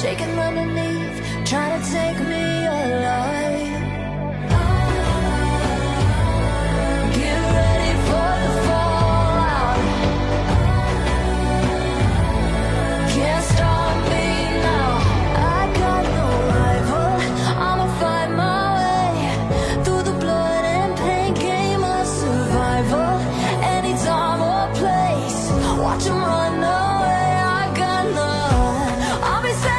shaking underneath, trying to take me alive. Get ready for the fallout. Can't stop me now. I got no rival. I'ma find my way through the blood and pain. Game of survival. Any time or place. Watch 'em run away. I got none. I'll be standing.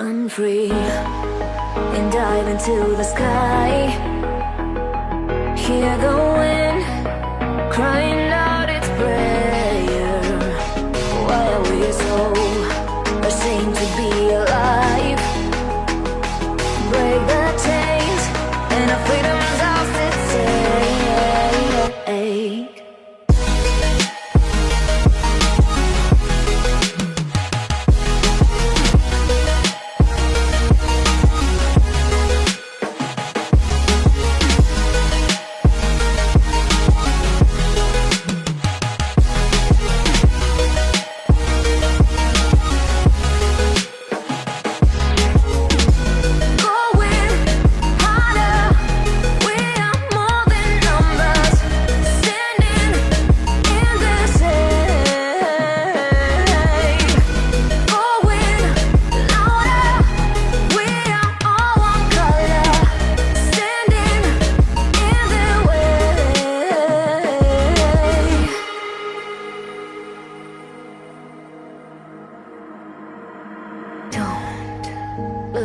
Run free and dive into the sky. Hear the wind crying out its prayer. Why are we so ashamed to be alive? Break the chains and our freedom's ours to take.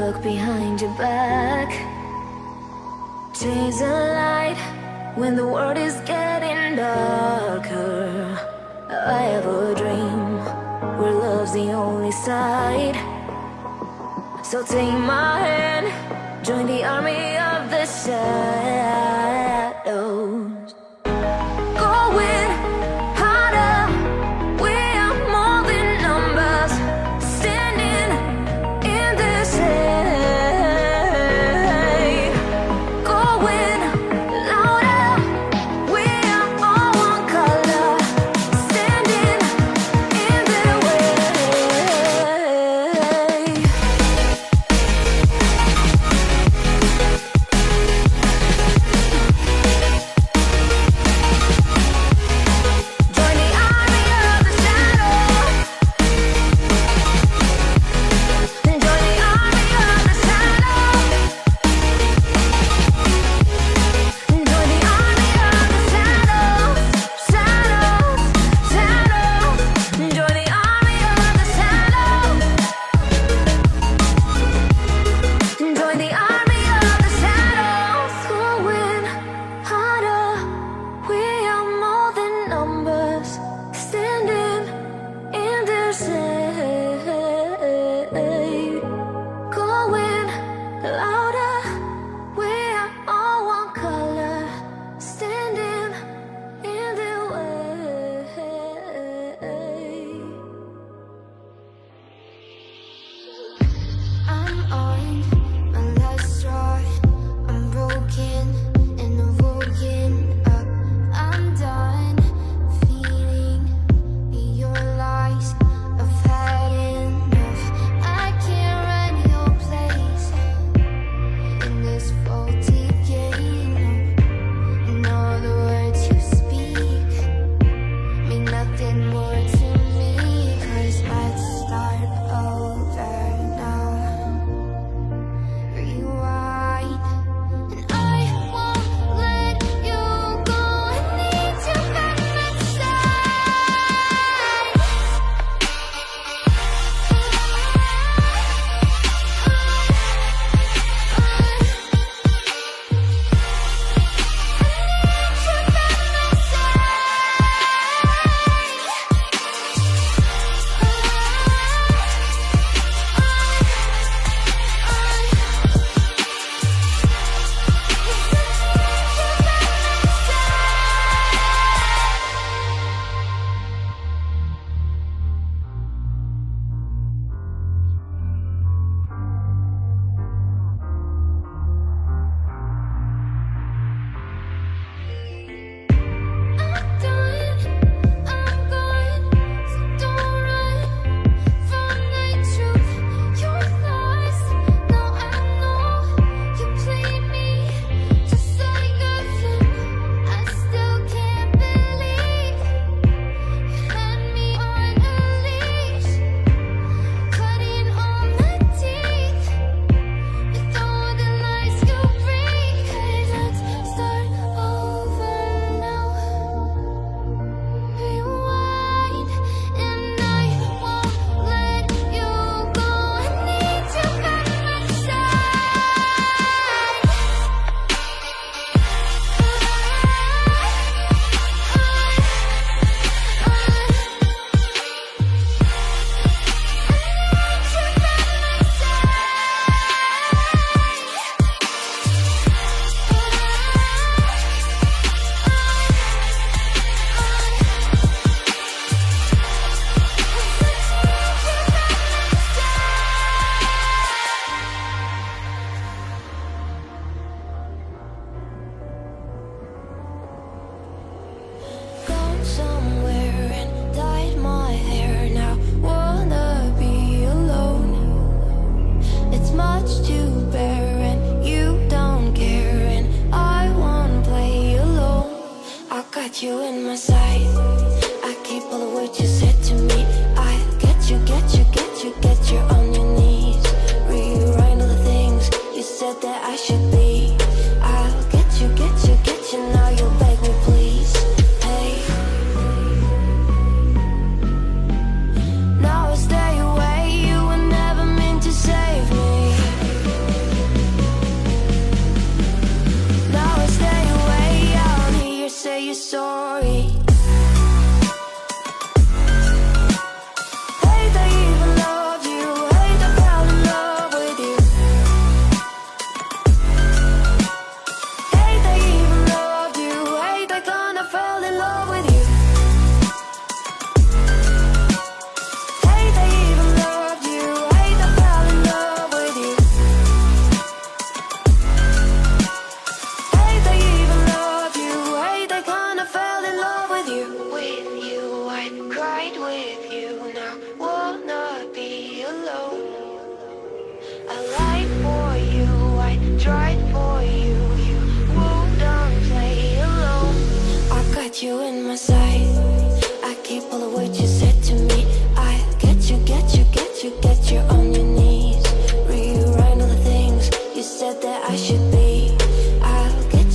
Look behind your back. Chase a light when the world is getting darker. I have a dream where love's the only side. So take my hand, join the army of the shadows. Away. got you in my sight. I keep all the words you said to me. I get you on your knees. Rewrite all the things you said that I should be. I'll get you now. You'll beg me, please. Hey, now I stay away. You were never meant to save me. Now I stay away. I'll hear you say you're sorry. You in my sight. I keep all the words you said to me. I get you on your knees. Rewrite all the things you said that I should be. I'll get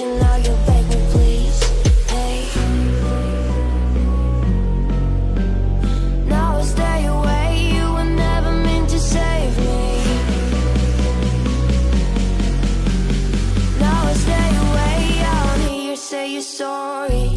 you now. You'll beg me, please. Hey, now I stay away. You were never meant to save me. Now I stay away. I'll hear you say you're sorry.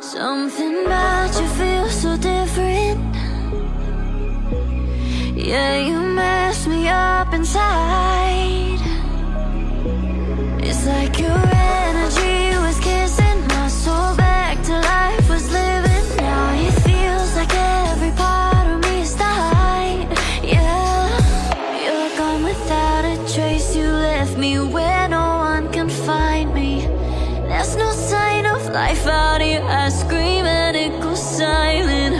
Something about you feels so different. Yeah, you mess me up inside. It's like your energy was kissing my soul back to life was living. Now it feels like every part of me is dying. Yeah, you're gone without a trace. You left me where no one can find me. There's no sign of life out here. I scream and it goes silent.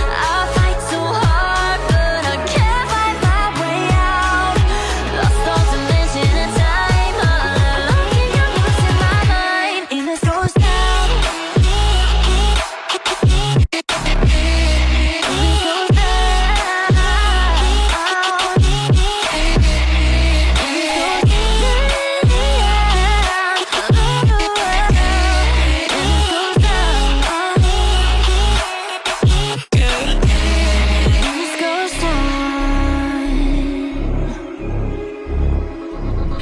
I fight so hard, but I can't find my way out. Lost all dimension and time. All along in your voice in my mind. And this goes down.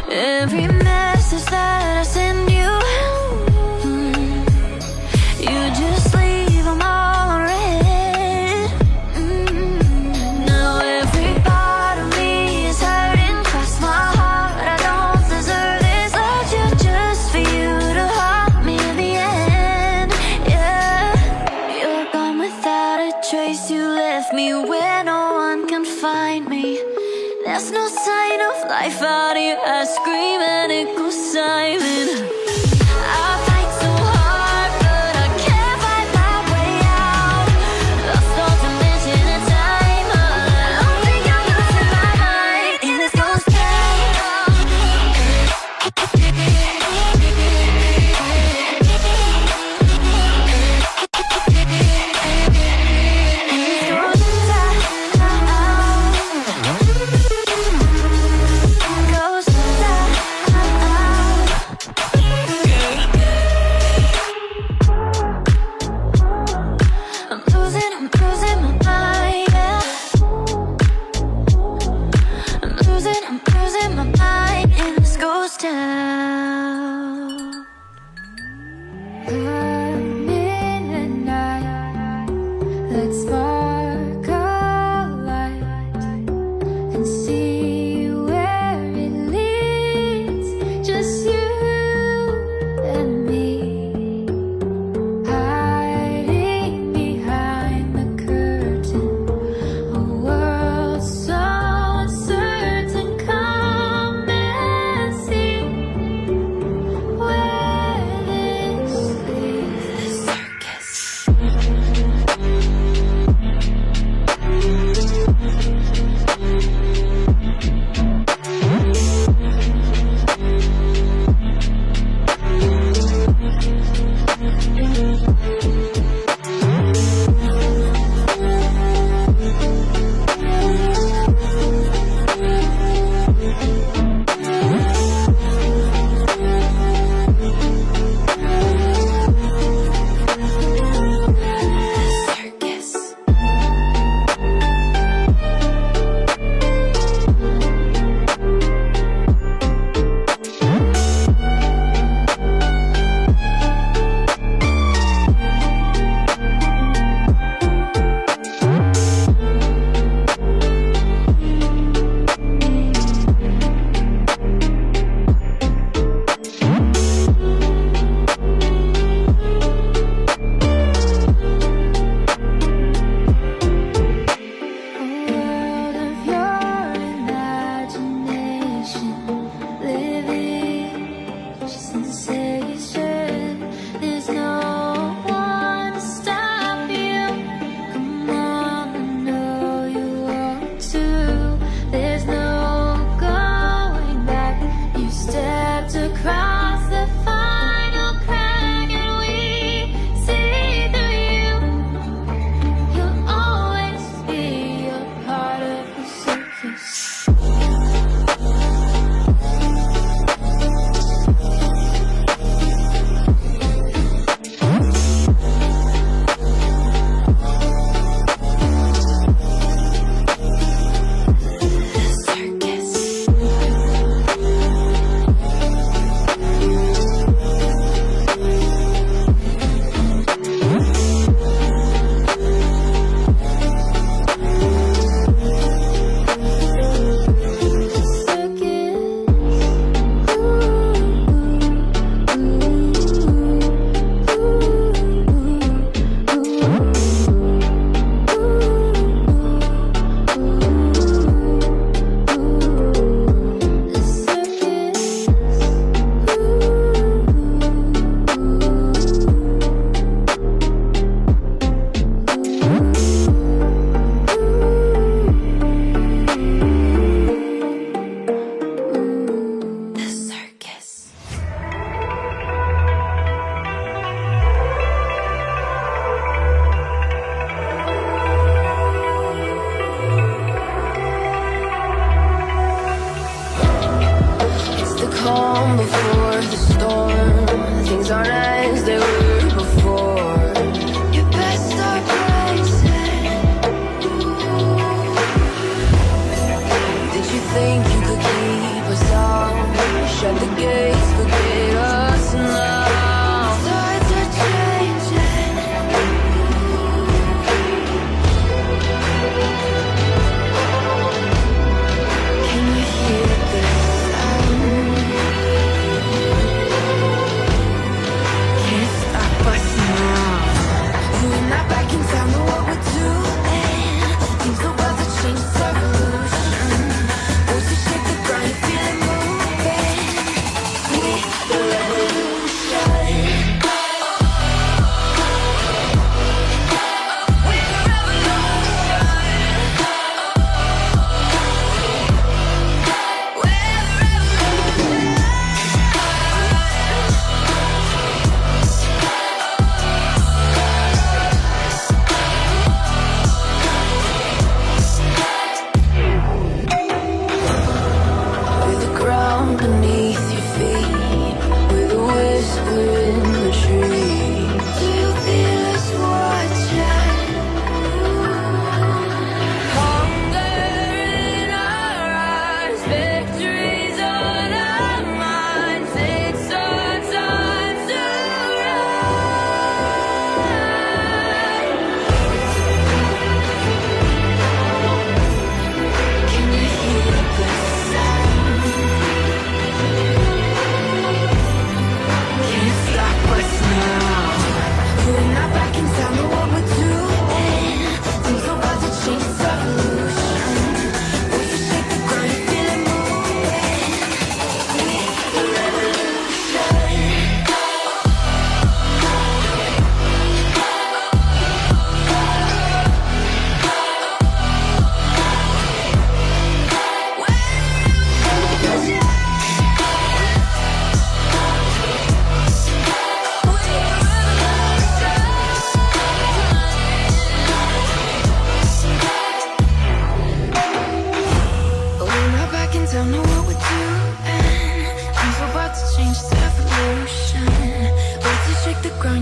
Every message that I send you, you just leave them all red. Now every part of me is hurting. Cross my heart, I don't deserve this. Love you just for you to haunt me in the end. Yeah, you're gone without a trace. You left me where no one can find me. There's no sign of life out here. I scream and it goes silent.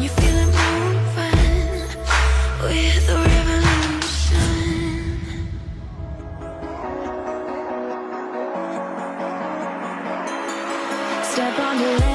down, you're feeling moving with the revolution. Step on the land.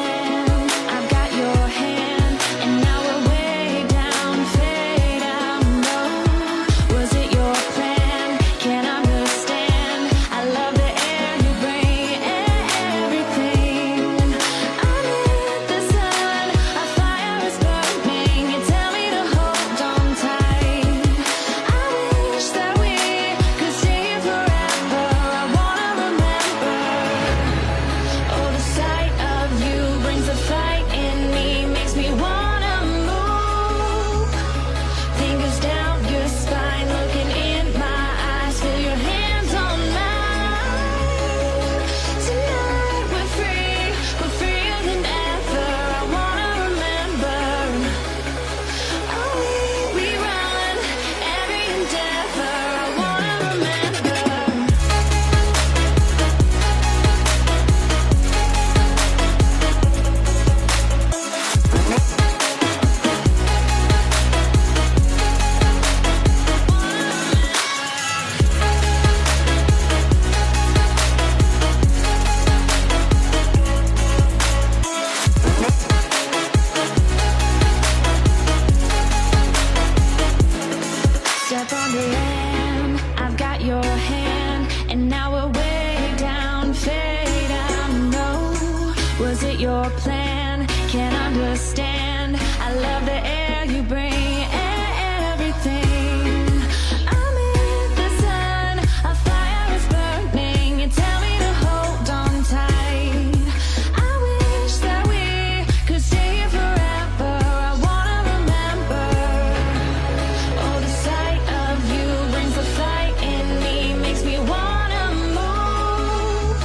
Step on the land, I've got your hand, and now we're way down, fade out, no. Was it your plan? Can't understand. I love the air you bring, everything. I'm in the sun, a fire is burning, and tell me to hold on tight. I wish that we could stay here forever, I wanna remember. Oh, the sight of you brings the fight in me, makes me wanna move.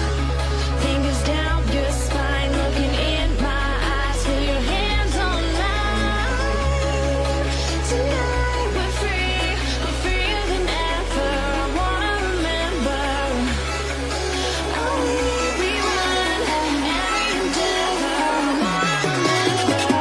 Fingers down your spine, looking in my eyes, feel your hands on mine. Tonight we're freer than ever. I wanna remember. Oh, we run every endeavor. I wanna remember.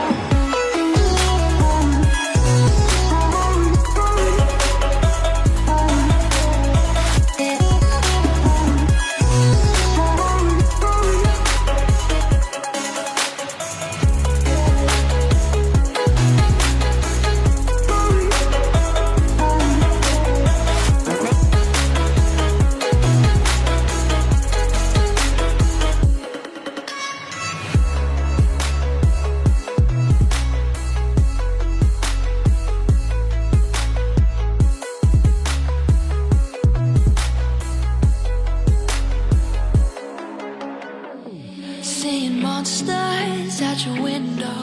Seeing monsters at your window.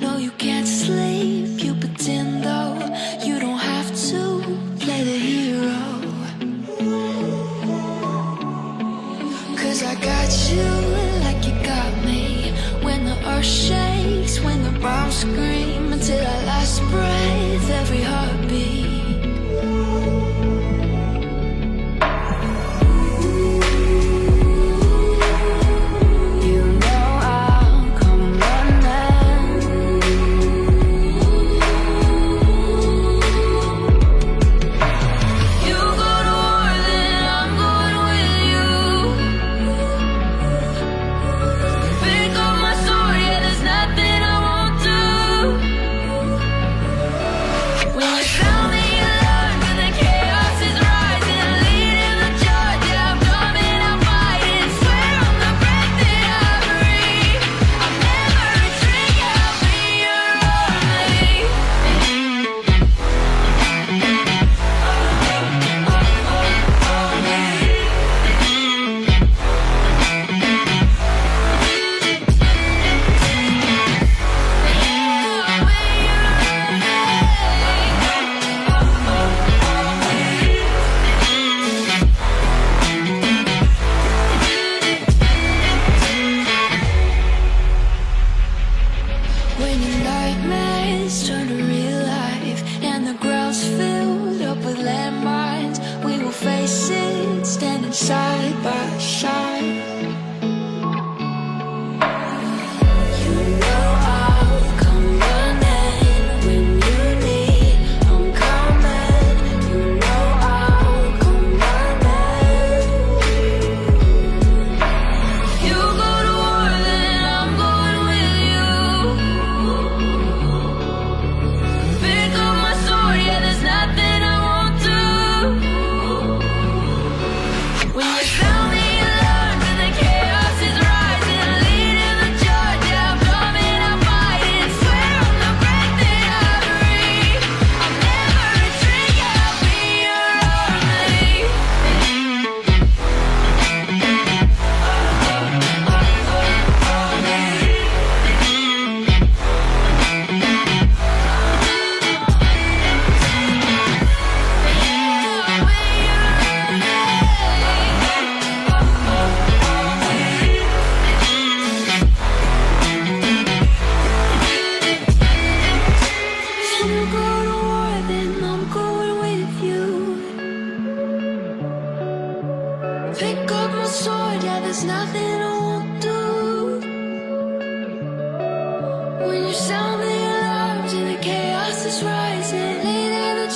No, you can't sleep, you pretend though. You don't have to play the hero, 'cause I got you like you got me. When the earth shakes, when the bombs scream, until our last breath, every heartbeat.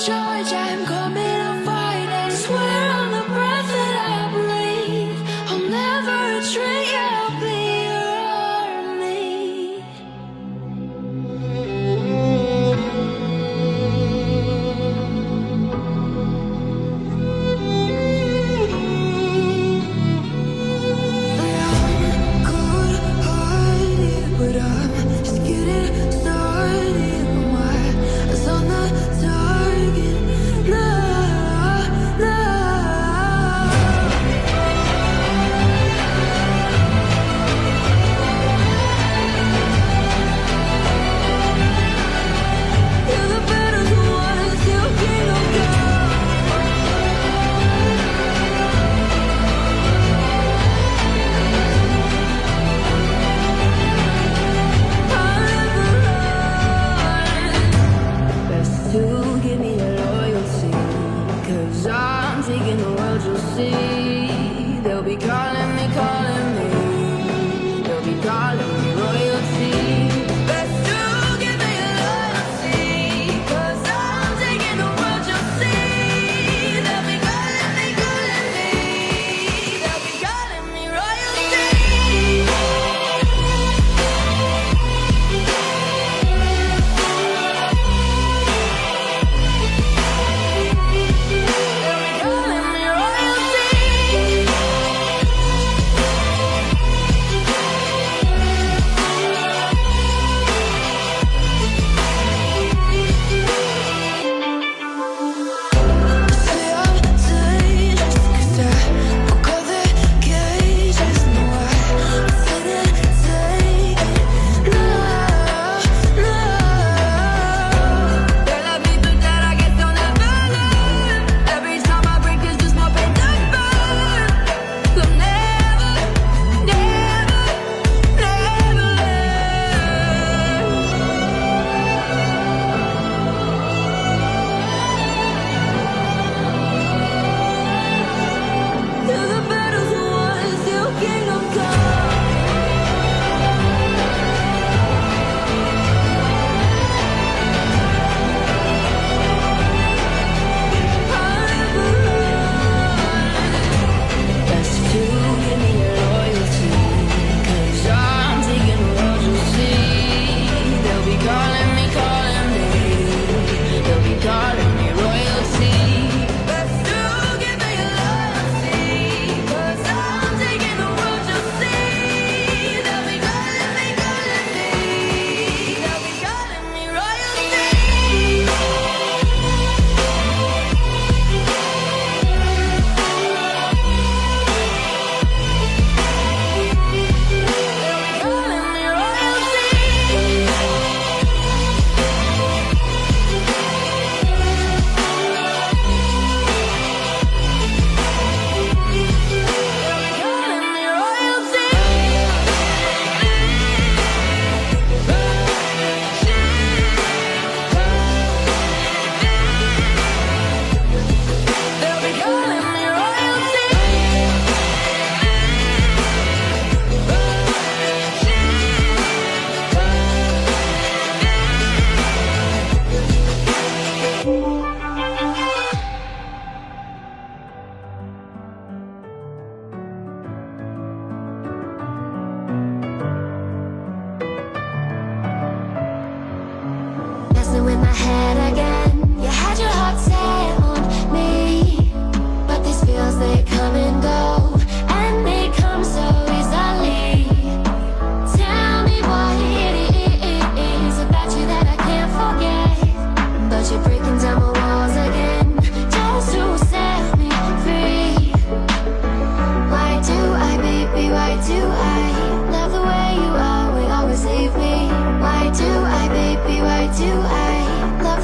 George, I'm coming to fight and swear on the breath that I breathe, I'll never retreat, I'll be your army. I'm cold-hearted, but I'm just getting started. My eyes on the dark. They'll be calling me, they'll be calling me royalty. Best to give me a loyalty, 'cause I'm taking the world, you'll see. They'll be calling me, they'll be calling me royalty. With my head again, you had your heart set on me, but these feels, they come and go, and they come so easily. Tell me what it is about you that I can't forget, but you're breaking down my walls again, just to set me free. Why do I, baby, why do I love the way you are, we always leave me? Why do I, baby, why do I love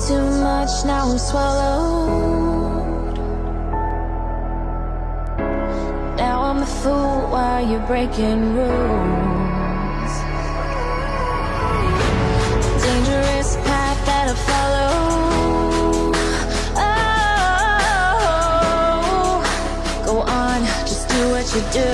too much, now I'm swallowed. Now I'm a fool while you're breaking rules. Dangerous path that I follow. Oh, go on, just do what you do.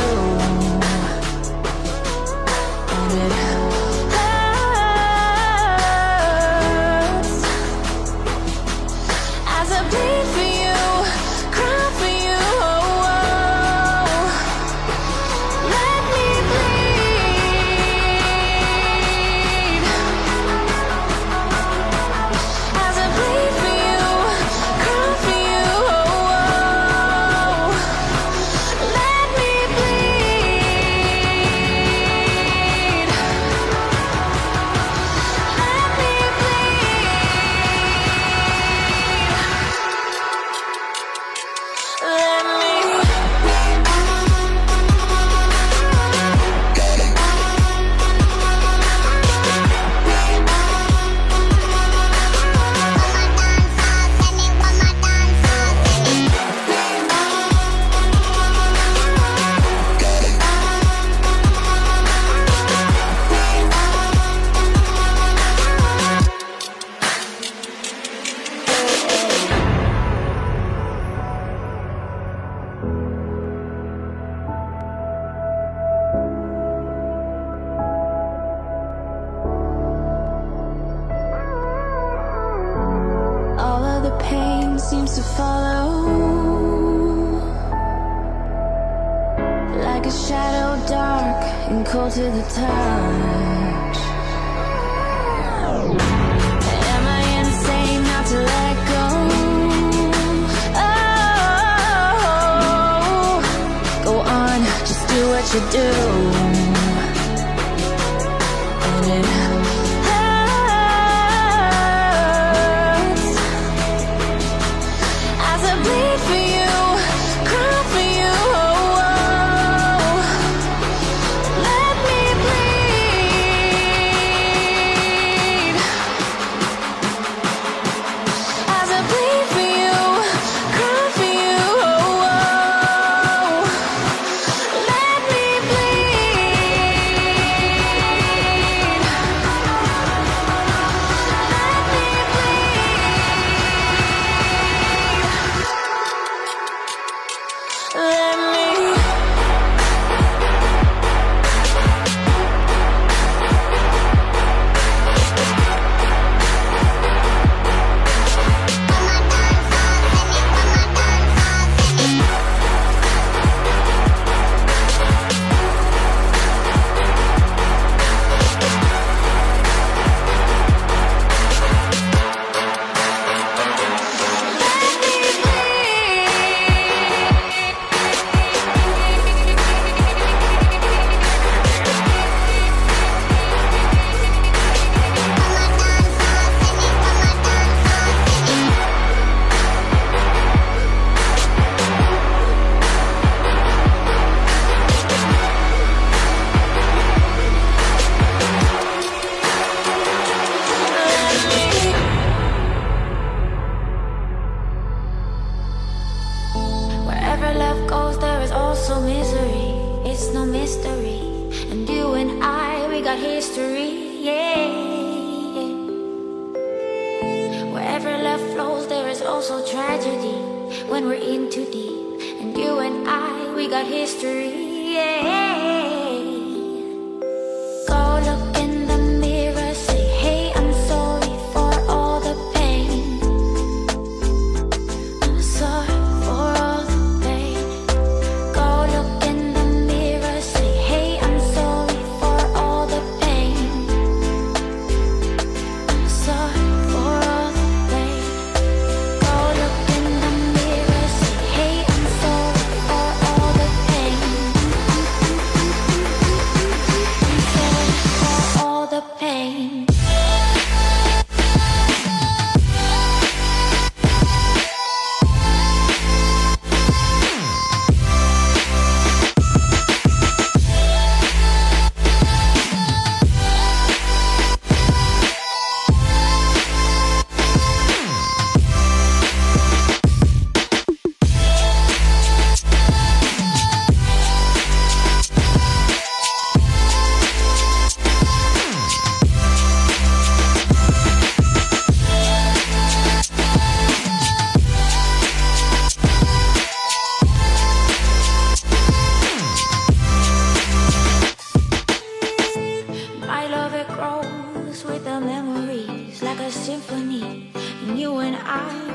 And seems to follow like a shadow, dark and cold to the touch. Am I insane not to let go? Oh, go on, just do what you do. And it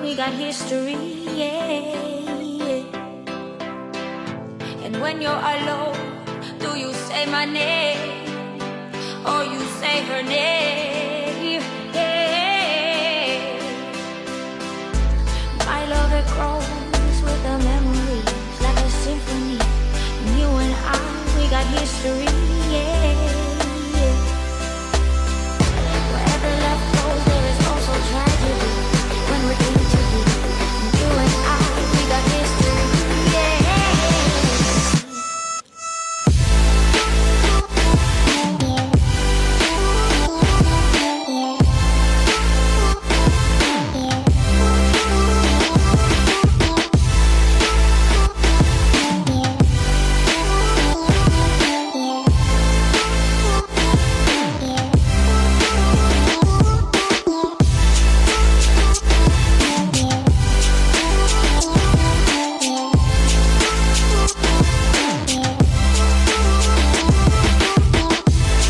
we got history, yeah. And when you're alone, do you say my name, or you say her name, yeah. My love, it grows with the memories, like a symphony. And you and I, we got history, yeah.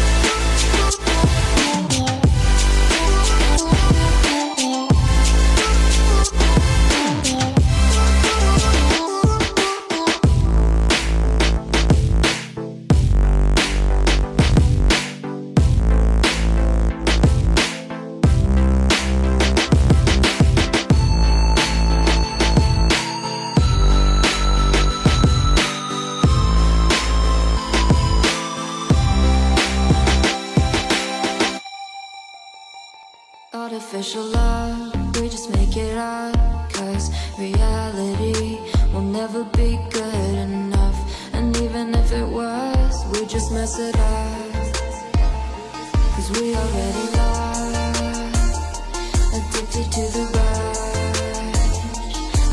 Artificial love, we just make it up, 'cause reality will never be good enough. And even if it was, we just mess it up, 'cause we already lost, addicted to the rush.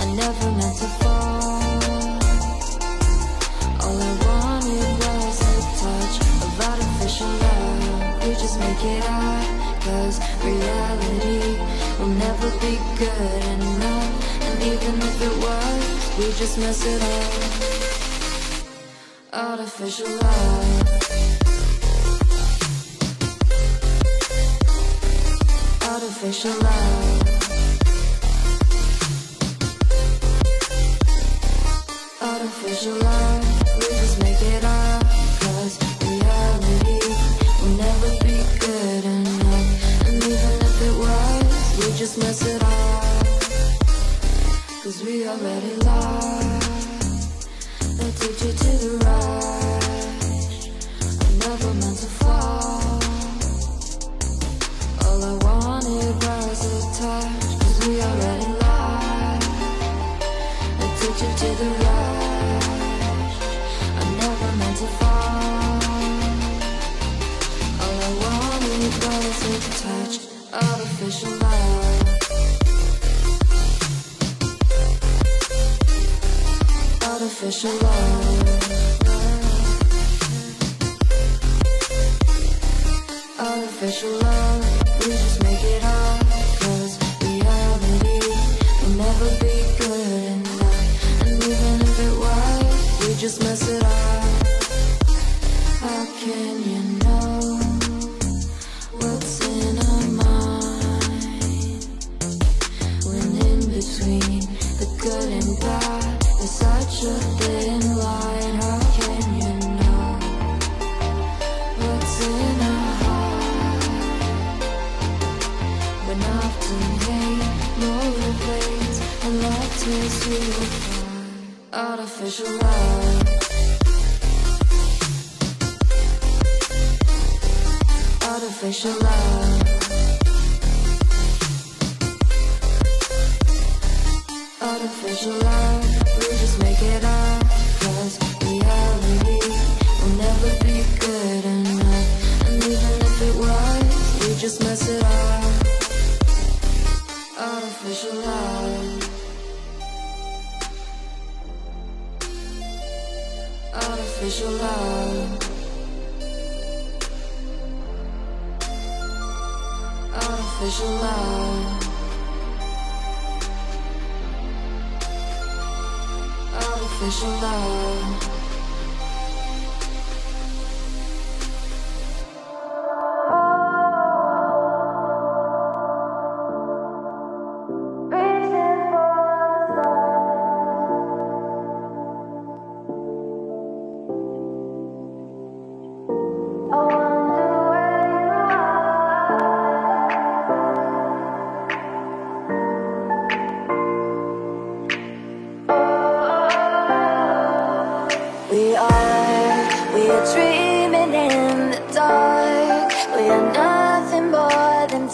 I never meant to fall, all I wanted was a touch of artificial love. We just make it up, 'cause reality will never be good enough. And even if it was, we just mess it up. Artificial love, artificial love, artificial love. We just make it up, 'cause reality will never be good enough. Just mess it up, 'cause we already lost, addicted to the rush. I never meant to fall, all I wanted was a touch. 'Cause we already lost, addicted to the rush. I never meant to fall, all I wanted was a touch. Artificial love, artificial love, artificial love. We just make it up, 'cause reality will never be good enough. And even if it was, we just mess it up. How can you know what's in our mind when in between the good and bad is such a thin line? How can you know what's in our heart when often hate motivates and love tears you apart? Artificial love, artificial love, artificial love. Just make it up, 'cause reality will never be good enough. And even if it was, we just mess it up. Artificial love, artificial love, artificial love, artificial love. Breathe in.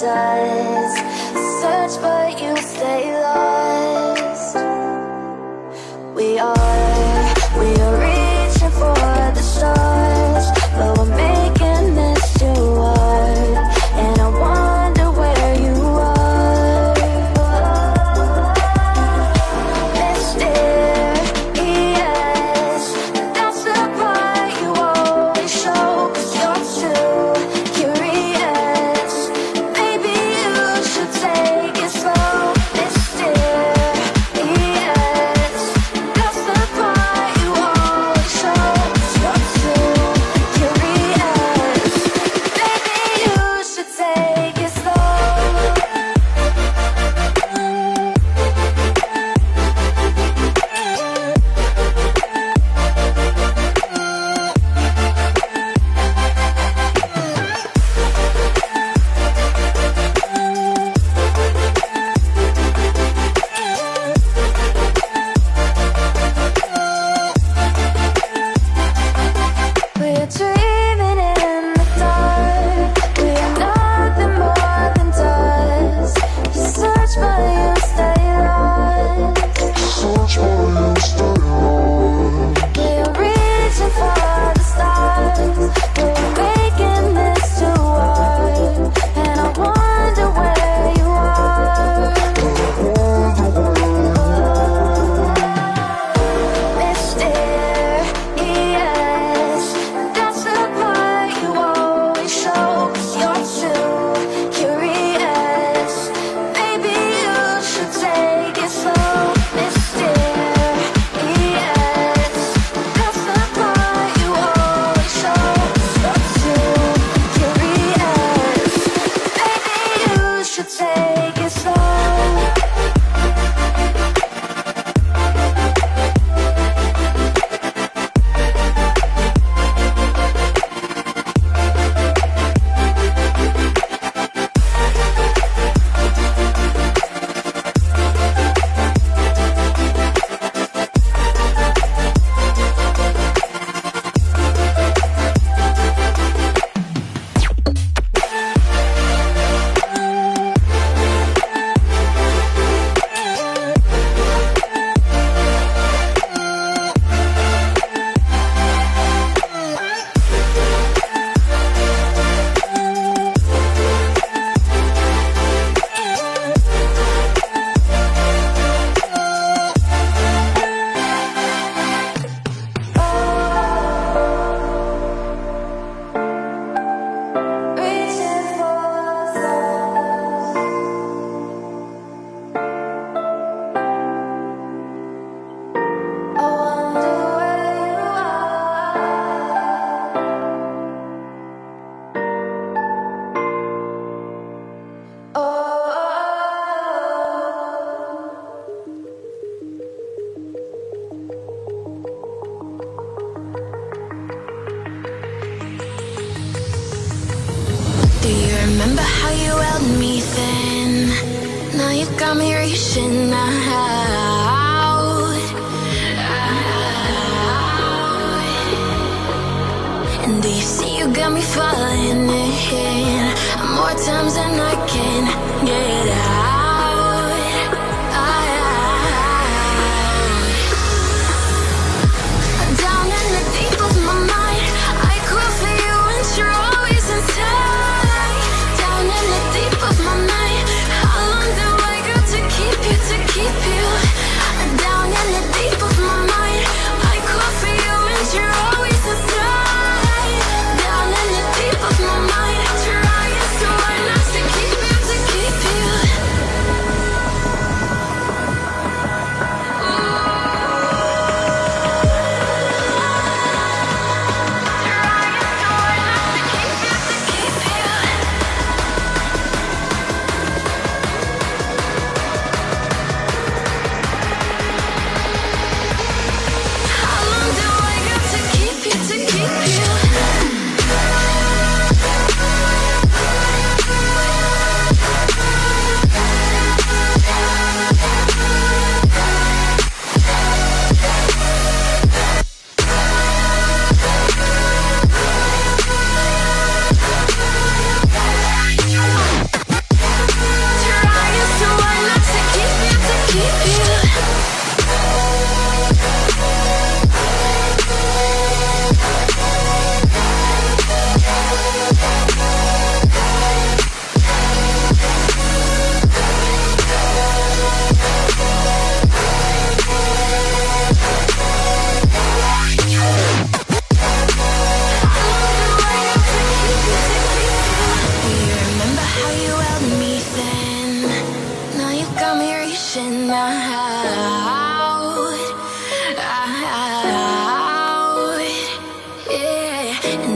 does search, but you stay lost. We are reaching for the stars, but we're making this too hard. And I wonder where you are. Mysterious, that's the part you always show, 'cause you're too curious. Maybe you should take it slow. Mysterious, that's the part you always show, 'cause you're too curious. Maybe you should take it slow. We're dreaming in the dark. We are nothing more than dust. You search, but you stay lost. We're reaching for the stars. We're making this too hard, and I wonder where you are. Mysterious, that's the part you always show, 'cause you're too curious. Maybe you should take it slow. Mysterious, that's the part you always show, 'cause you're too curious. Maybe you should take it slow. Do you remember how you held me then? Now you got me reaching out. And do you see you got me falling in? More times than I can get out. Down in the deep of my mind, I call for you and you're always inside. Deep of my mind, how long do I got to keep you down in the deep of my mind? I call for you and you're always inside. Down in the deep of my mind, I try so hard not to keep you.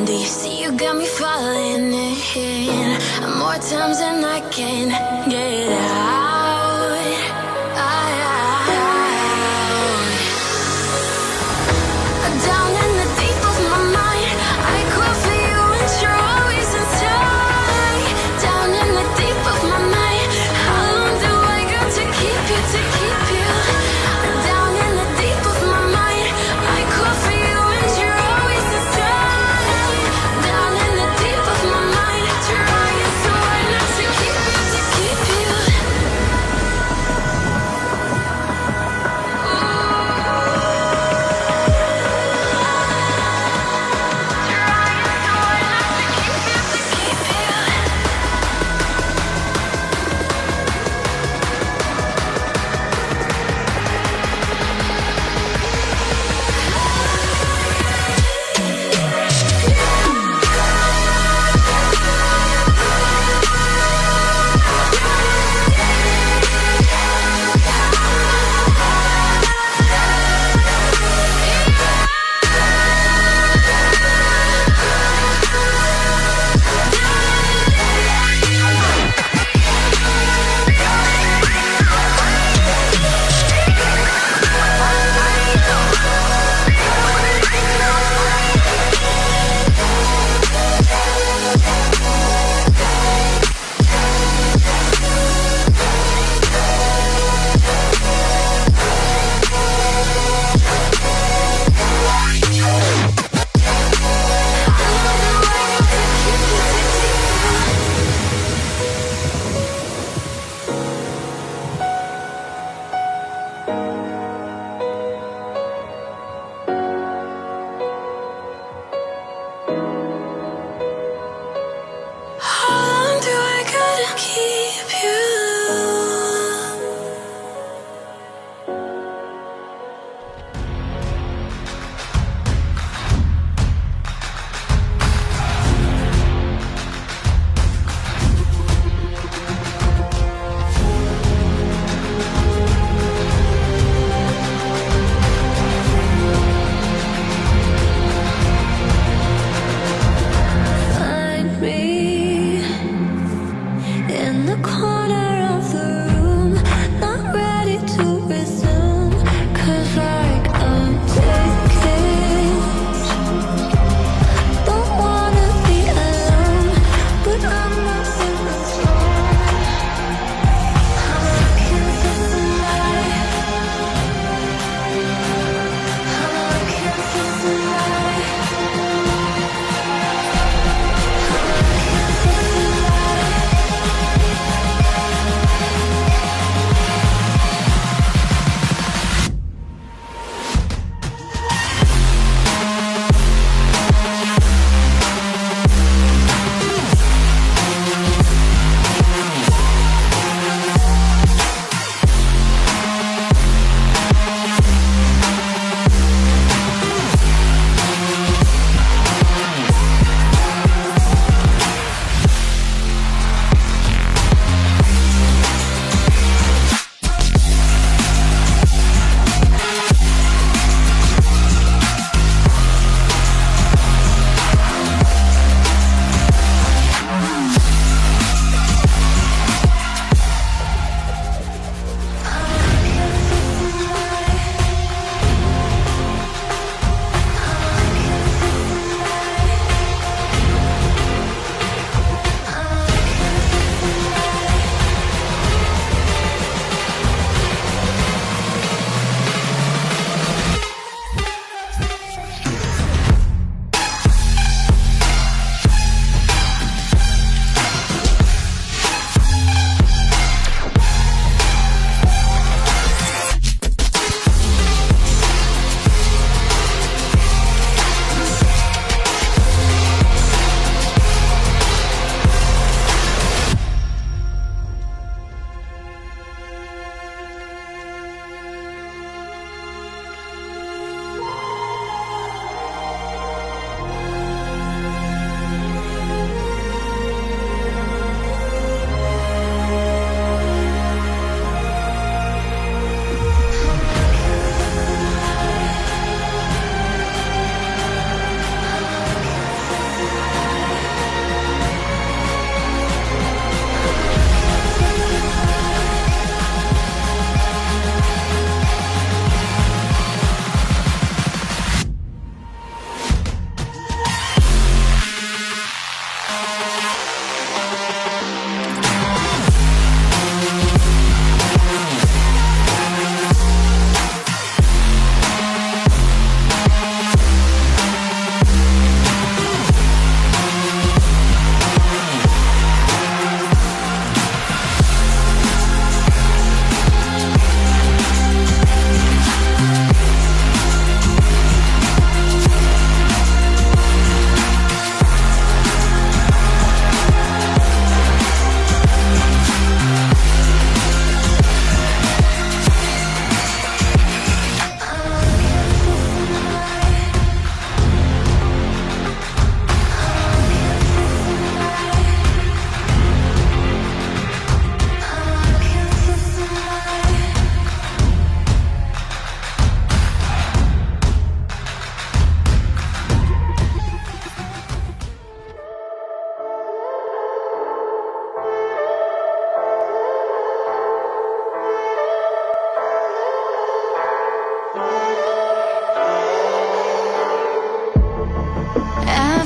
Do you see you got me falling in? More times than I can get out, Down in the deep of my mind, I call for you and you're always in time. Down in the deep of my mind, how long do I got to keep you, Down in the deep of my mind, I call for you and you're always in time. Down in the deep of my mind, trying so hard not to keep you,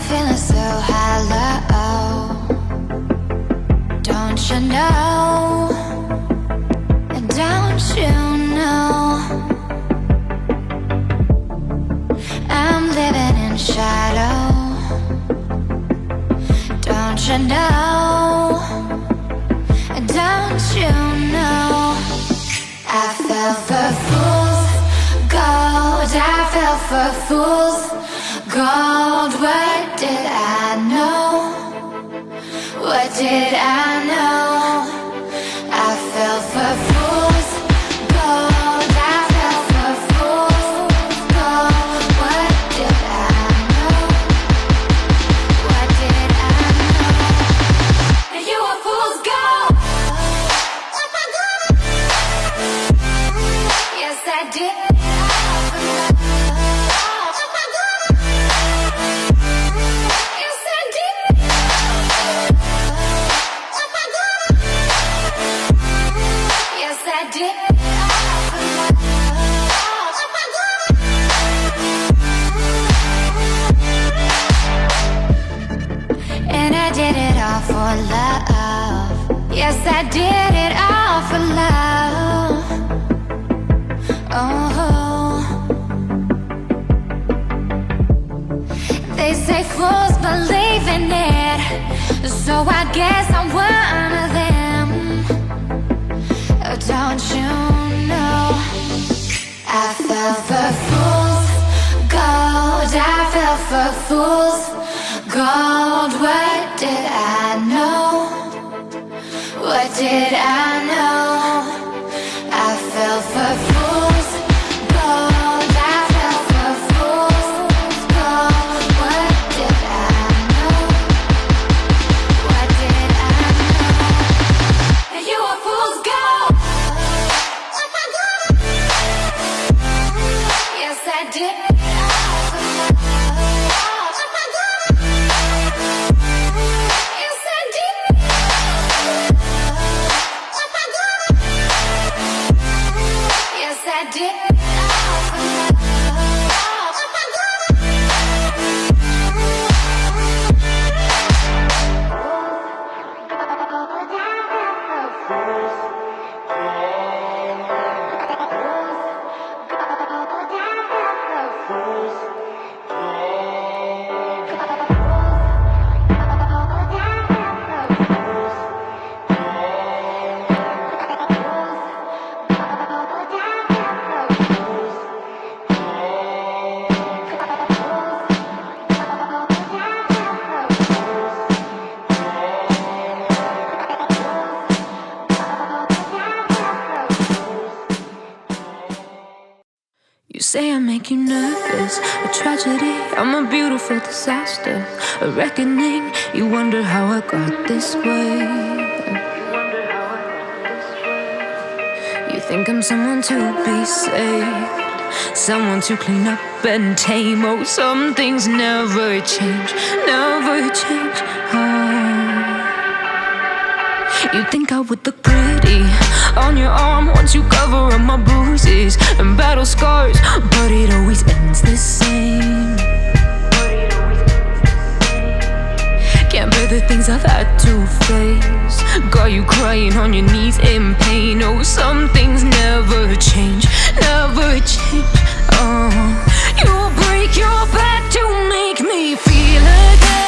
feeling so hollow. Don't you know? Don't you know? I'm living in shadow. Don't you know? Don't you know? I fell for fools, gold. I fell for fools, gold. What did I know? What did I know? I fell for fools, gold. I fell for fools, gold. What did I know? What did I know? And you a fool's gold. Yes, I did. For love, yes, I did it all for love. Oh, they say fools believe in it, so I guess I'm one of them. Oh, don't you know? I fell for fools, gold. I fell for fools, gold. What did I know? What did I know? I fell for fools, gold. I fell for fools, gold. What did I know? What did I know? And you a fool's gold. Yes, I did. Say I make you nervous, a tragedy, I'm a beautiful disaster, a reckoning, you wonder how I got this way. You think I'm someone to be saved, someone to clean up and tame. Oh, some things never change, never change. Oh. You think I would look pretty on your arm once you cover up my bruises and battle scars, but it always ends the same. Can't bear the things I've had to face, got you crying on your knees in pain. Oh, some things never change, never change. Oh, you break your back to make me feel again.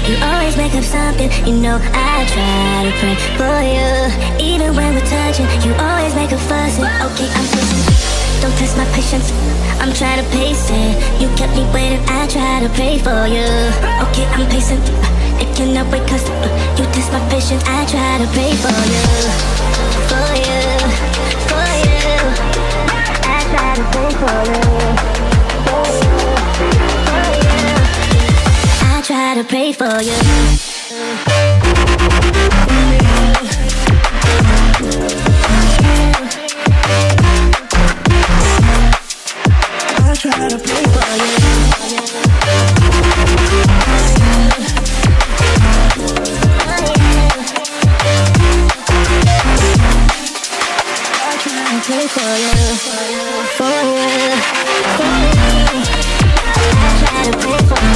You always make up something, you know I try to pray for you, even when we're touching, you always make a fussing. Okay, I'm pushing, don't test my patience, I'm trying to pace it. You kept me waiting, I try to pray for you. Okay, I'm pacing, it cannot wait cause you test my patience, I try to pray for you. For you, for you, I try to pray for you. I try to pray for you. I try to pray for you. I try to pray for you. For you, for you. I try to pray for you.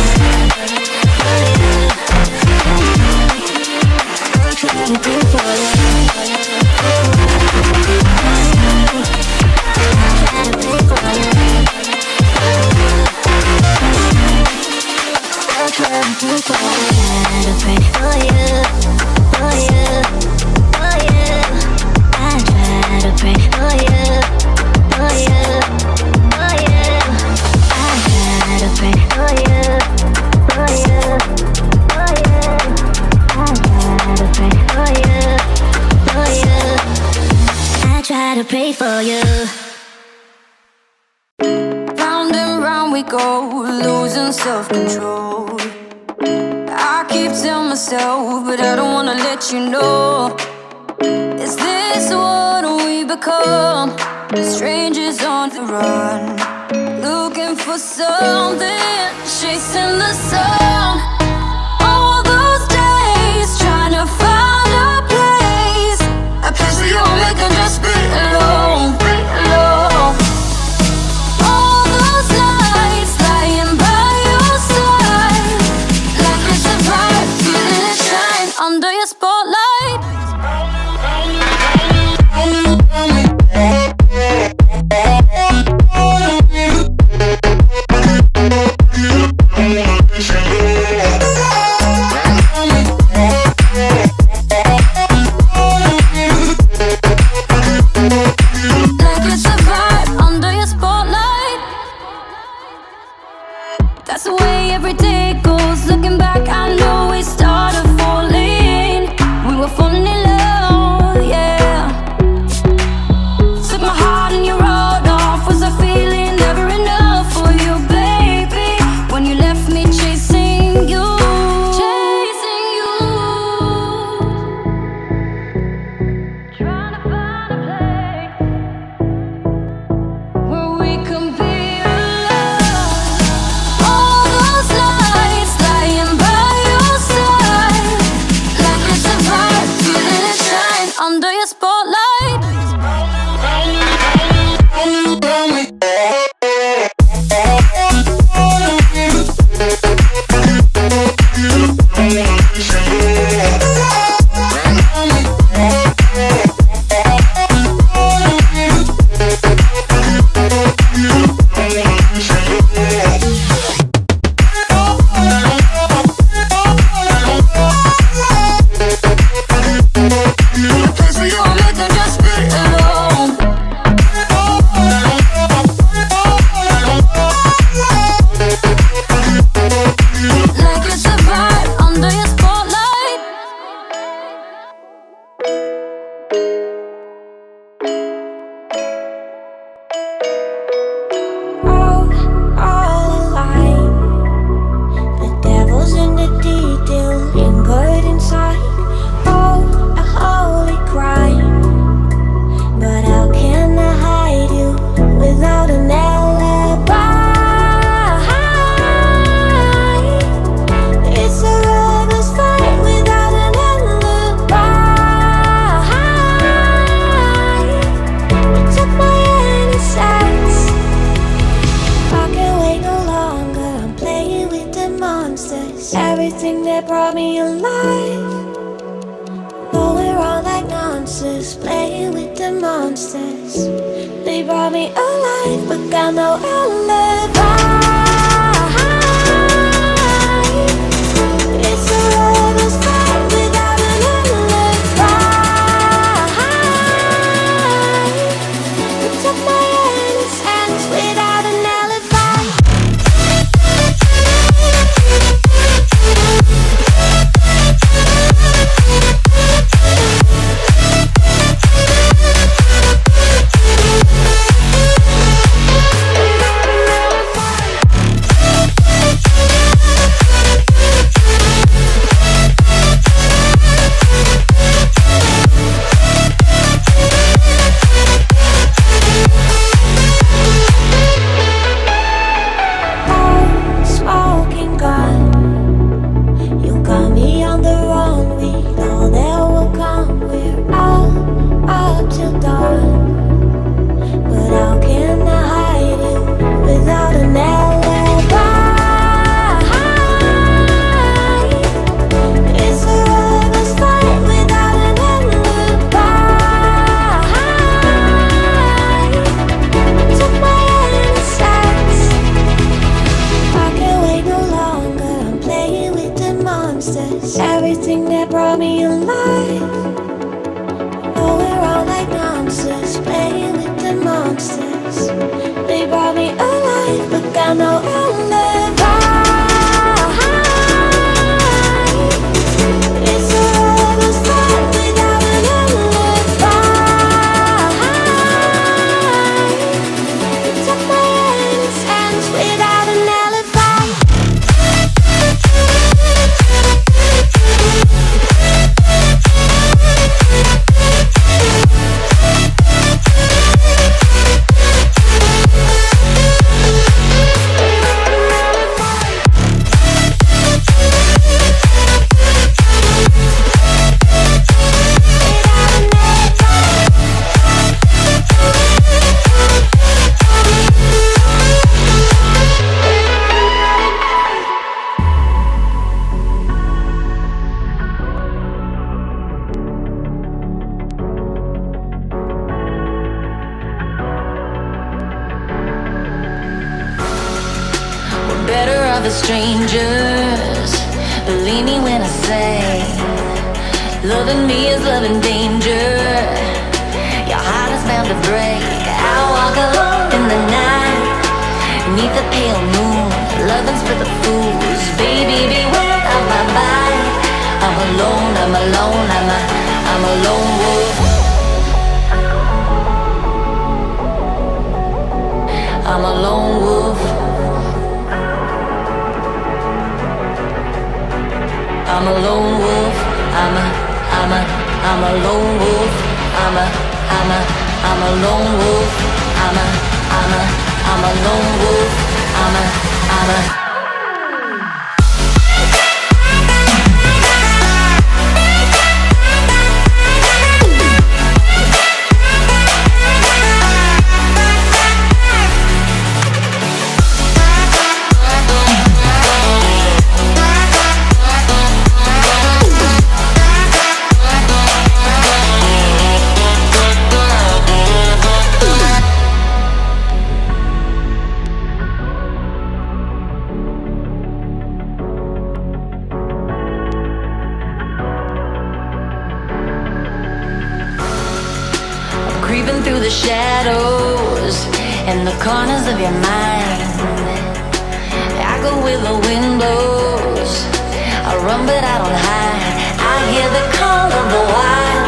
monsters, everything that brought me alive. Oh, we're all like monsters, playing with the monsters. They brought me alive, but got no alibi. Strangers, believe me when I say, loving me is loving danger. Your heart is bound to break. I'll walk alone in the night, neath the pale moon. Loving's for the fools. Baby, beware of my mind. I'm alone, I'm alone, I'm a lone wolf. I'm a lone wolf. I'm a lone wolf, I'm a lone wolf, I'm a lone wolf, I'm a lone wolf, I'm a through the shadows and the corners of your mind. I go with the windows, I run but I don't hide. I hear the call of the wild,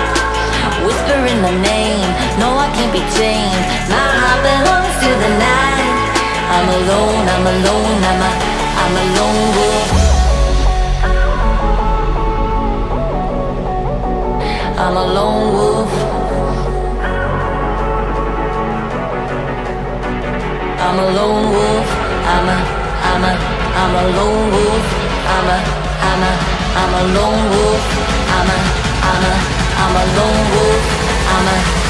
whispering my name. No, I can't be tamed. My heart belongs to the night. I'm alone, I'm alone, I'm a lone wolf. I'm a lone wolf. I'm a lone wolf, I'm a lone wolf, I'm a lone wolf, I'm a lone wolf, I'm a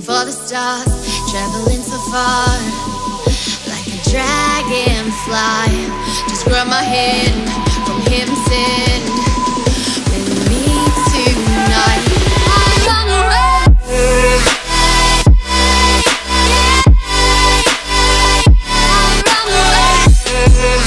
for the stars, traveling so far, like a dragonfly. Just grab my hand from him, sin with me tonight. I'm on the road. I'm on the road. I'm on the road.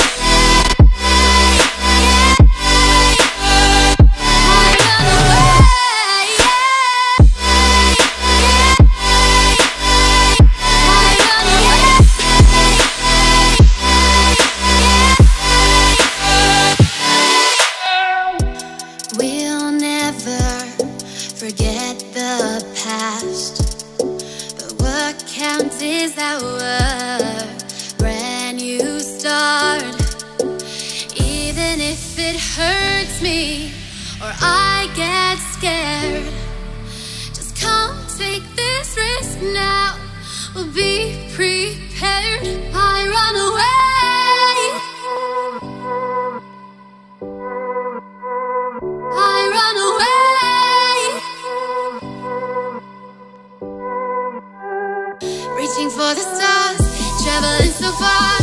Now Well, be prepared, I run away. I run away. Reaching for the stars, traveling so far,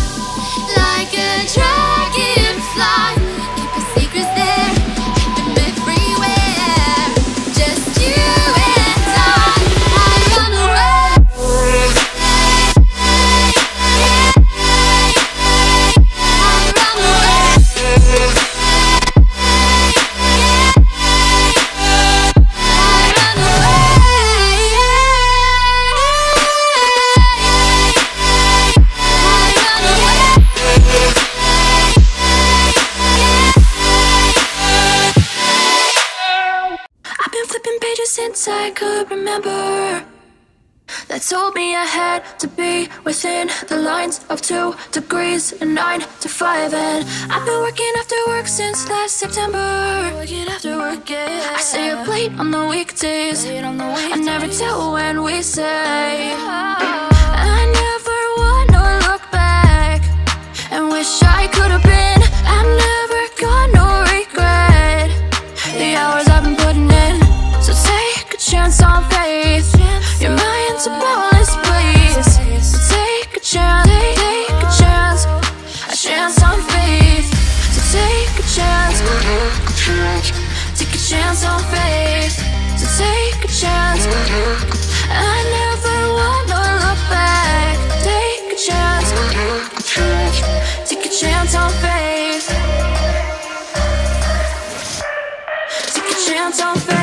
like a dragonfly. Since I could remember, that told me I had to be within the lines of 2 degrees and 9 to 5. And I've been working after work since last September. Working after work, yeah. I stay up late on the weekdays. I never tell when we say. I never wanna look back and wish I could have been. I'm never gonna regret the hours I've been putting in. So take a chance on faith. Your mind's a powerless place. So take a chance, take a chance, a chance on faith. So take a chance, take a chance on faith. So take a chance. I never wanna look back. Take a chance, take a chance on faith. Take a chance on faith.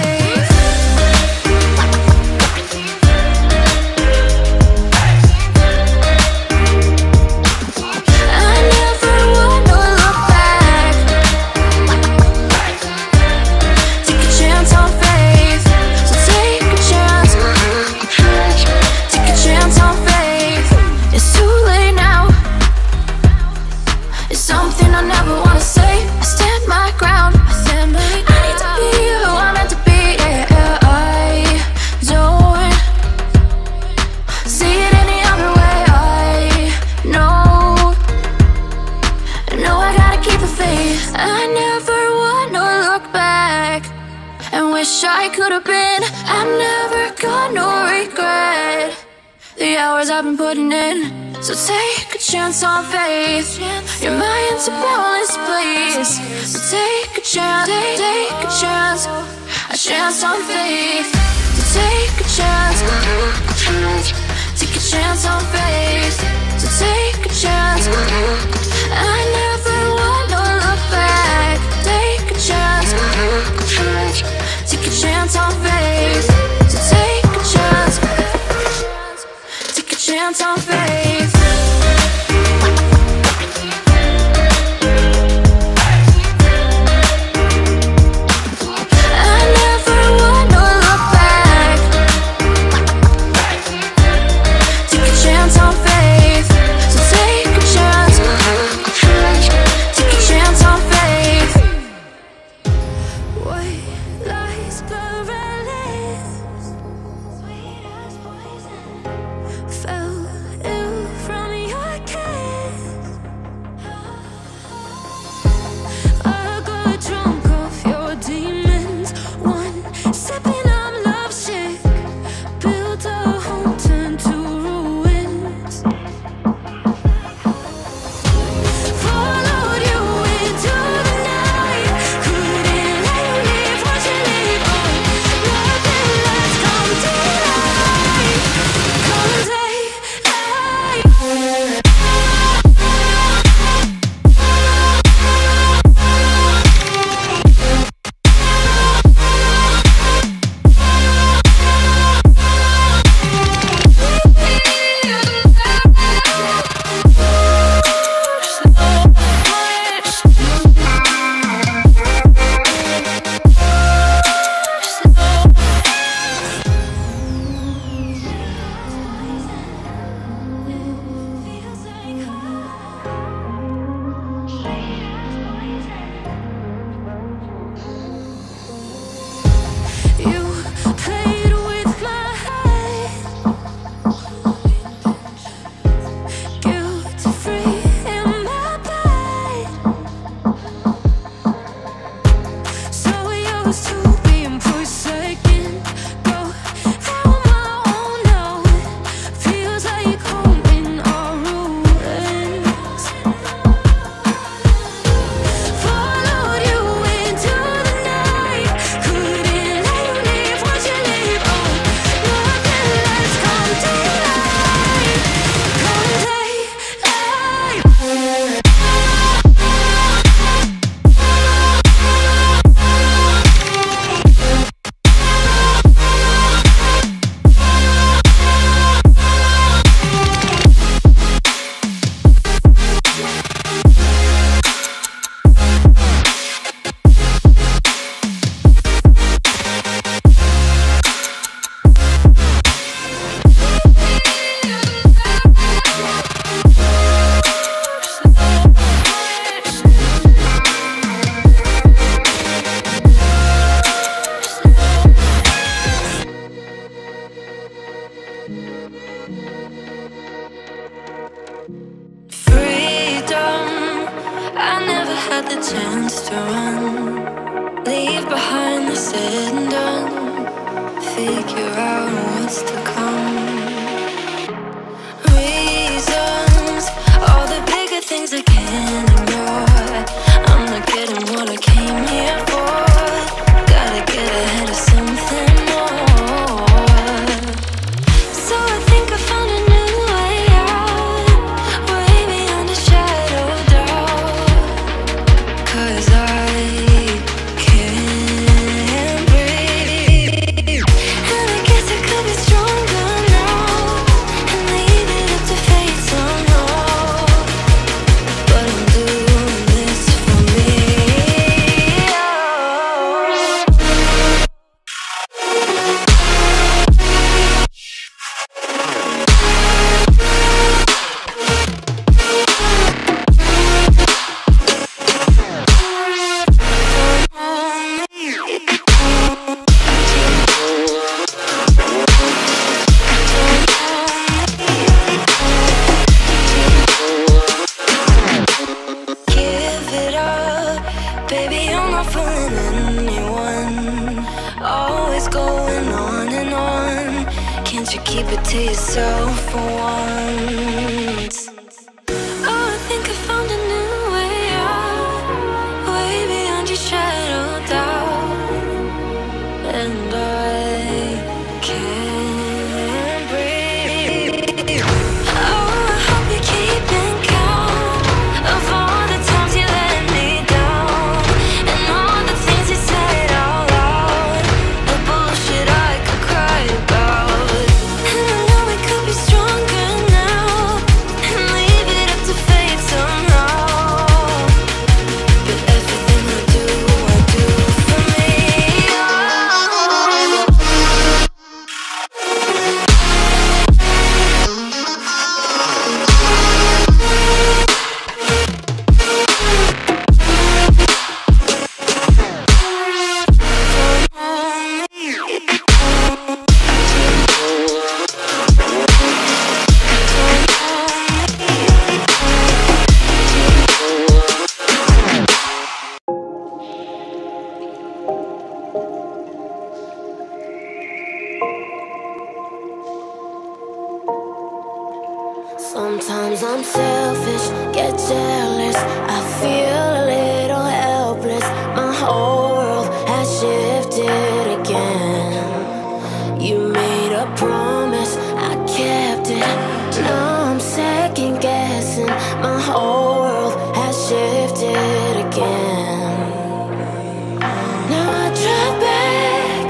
I could have been. I'm never gonna regret the hours I've been putting in. So take a chance on faith. Your mind's a powerless place. So take a chance, take a chance, a chance on faith. So take a chance, take a chance on faith. So take a chance. I never wanna look back. Take a chance. Take a chance on faith. So take a chance. Take a chance on faith. I never wanna look back. Take a chance on faith. So take a chance. Take a chance on faith. Wait. Lies paralysis, sweet as poison, fell ill from your chance to run, leave behind the said and done, figure out what's to come. Reasons, all the bigger things I can't ignore. I'm not getting what I came here for. Gotta get ahead of something more. So I think I found a new way out, way beyond a shadow of doubt. 'Cause I can't breathe, and I guess I could be stronger now and leave it up to fate somehow. But I'm doing this for me. Oh. Baby, I'm not fooling anyone. Always going on. Can't you keep it to yourself for once? Oh, I think I found a new way out, way beyond your shadow of doubt. And I can't breathe. Oh, I hope you're keeping count of all the times you let me down, and all the things you said out loud, the bullshit I could cry about. And I know we could be stronger now, and leave it up to fate somehow. But everything I do for me. Oh. Sometimes I'm selfish, get jealous, I feel a little helpless. My whole world has shifted again. You made a promise, I kept it. Now I'm second guessing. My whole world has shifted again. Now I drive back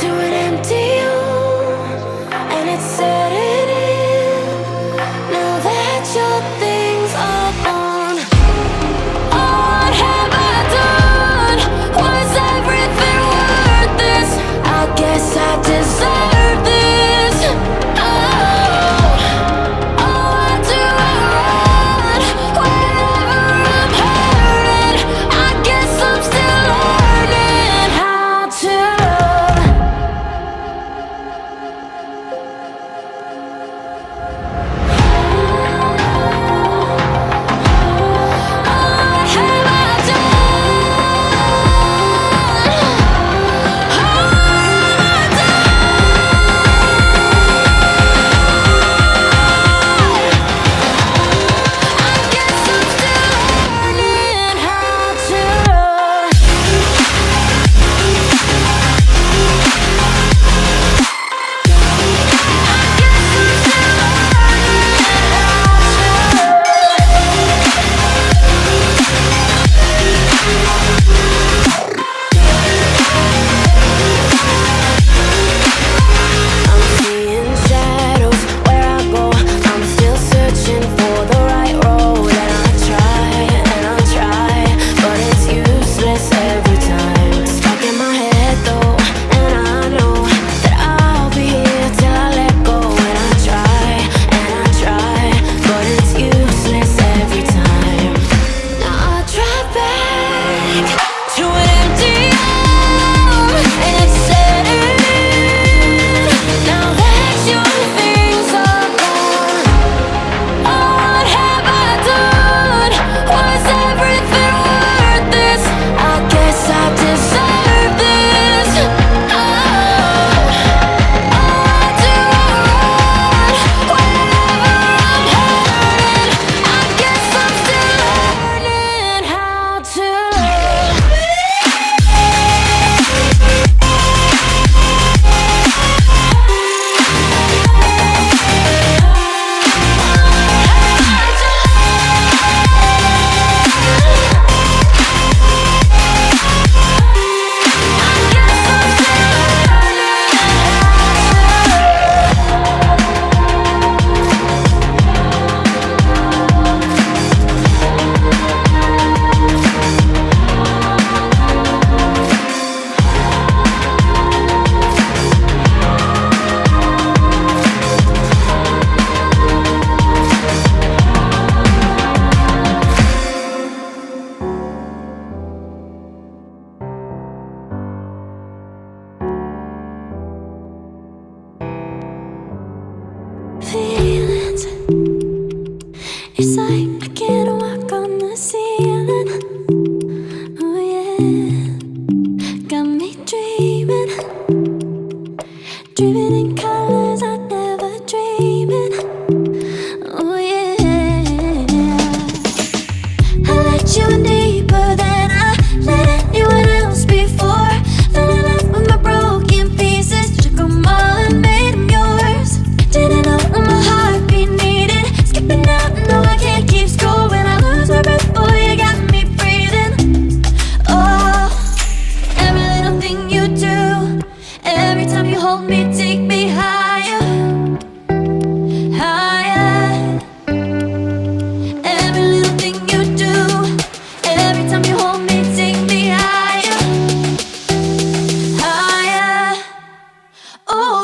to an empty room, and it's setting in. Now that your things are gone, all I feelings. It's like I can't walk on the ceiling. Oh yeah, got me dreaming, dreaming in colors I never dreamed in. Oh yeah, I let you in deeper than I let anyone else before. Hold me, take me higher, higher. Every little thing you do, every time you hold me, take me higher, higher. Oh.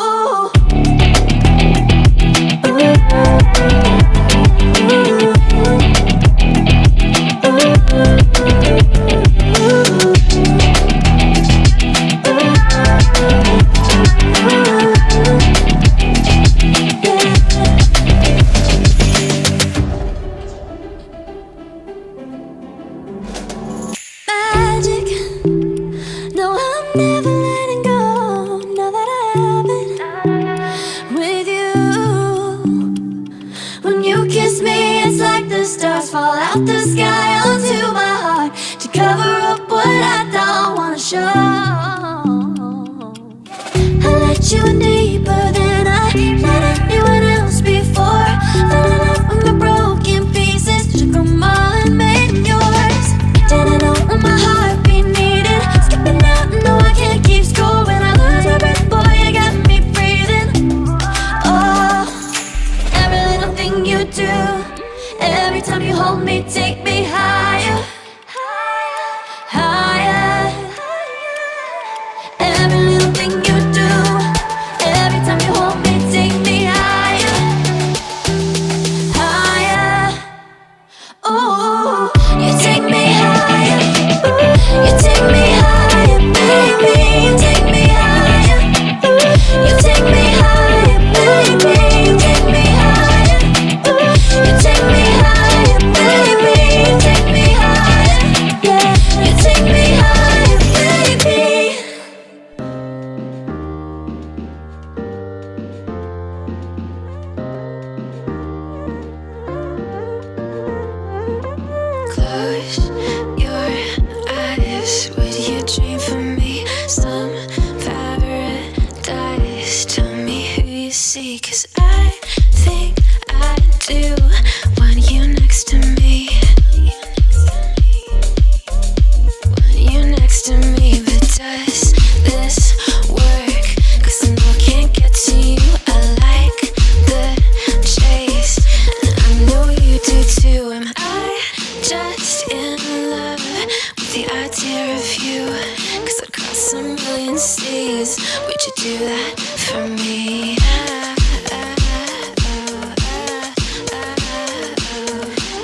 Stars fall out the sky onto my heart to cover up what I don't wanna show. I let you in deeper than I let anyone else before. Fell in love with my broken pieces, took them all and made them yours. Didn't know what my heart be needed, skipping out and no, I can't keep score. When I lose my breath, boy, you got me breathing. Oh, every little thing you do, every time you hold me, take me higher, higher, higher, higher. Every little thing you do, every time you hold me, take me higher, higher. Oh, you take me higher, you take me higher, baby. You take me higher, you take me higher, baby. You take me higher, you take me higher. Close your eyes, would you dream for me? Some paradise, tell me who you see. Cause I think I do want you next to me, want you next to me. But does this work? Cause I know I can't get to you. I like the chase, and I know you do too. Am I just in love with the idea of you? Cause I'd cross a million seas. Would you do that for me?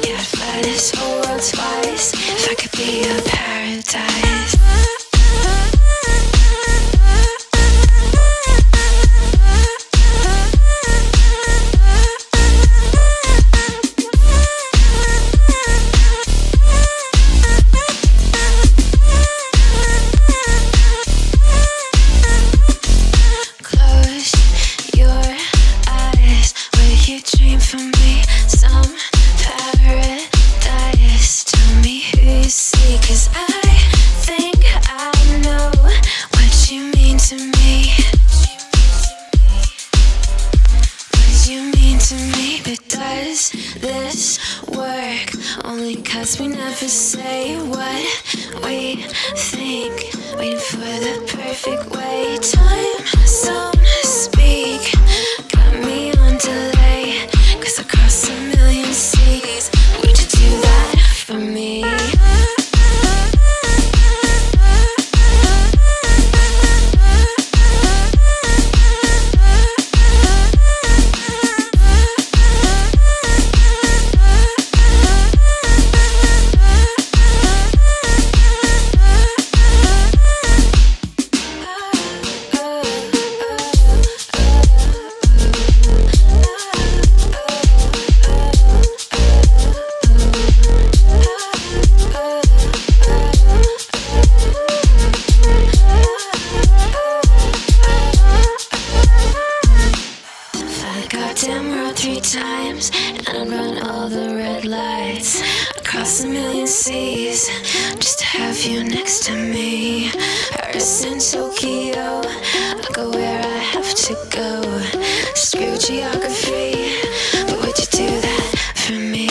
Yeah, I'd fly this whole world twice if I could be your paradise. This work only cause we never say what we think, waiting for the perfect way. Time, so to speak, got me on delay. Cause I crossed a million seas. Would you do that for me? many times and run all the red lights across a million seas just to have you next to me. Paris and Tokyo, I go where I have to go. Screw geography, but would you do that for me?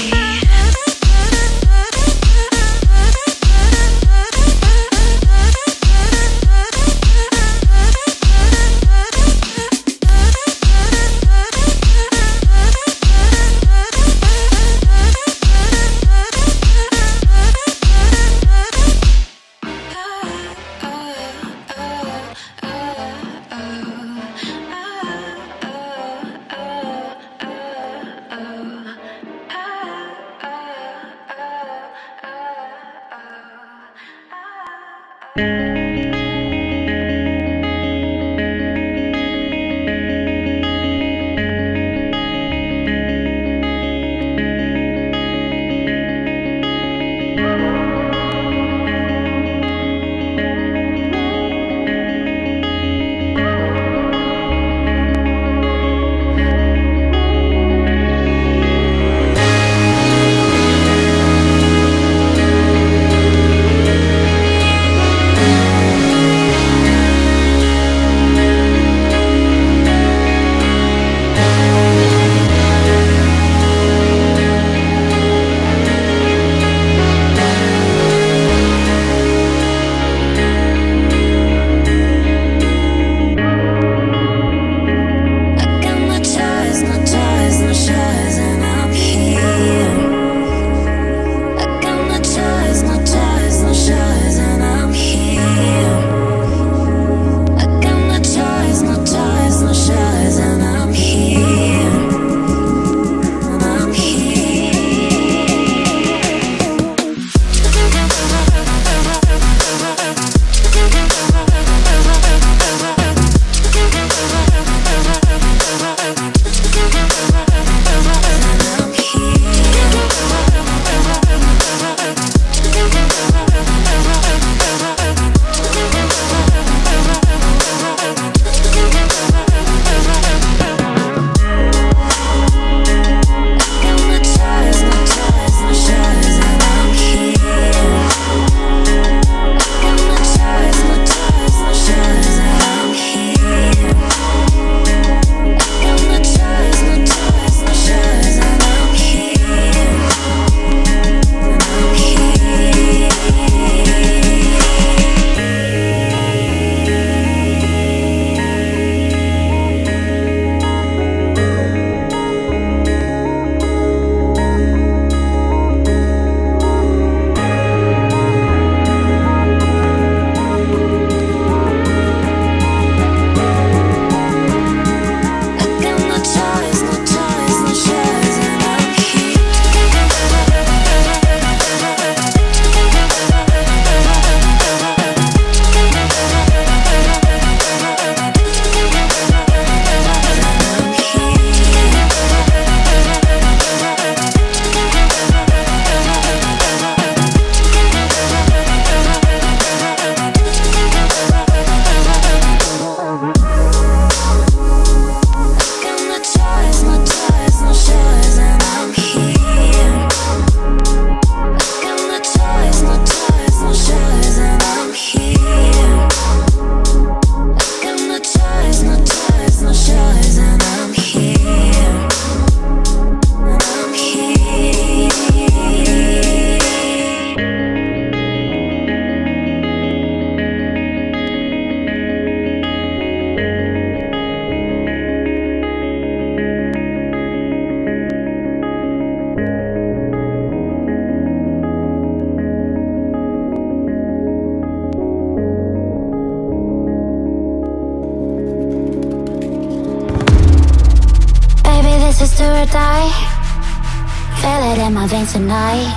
Tonight,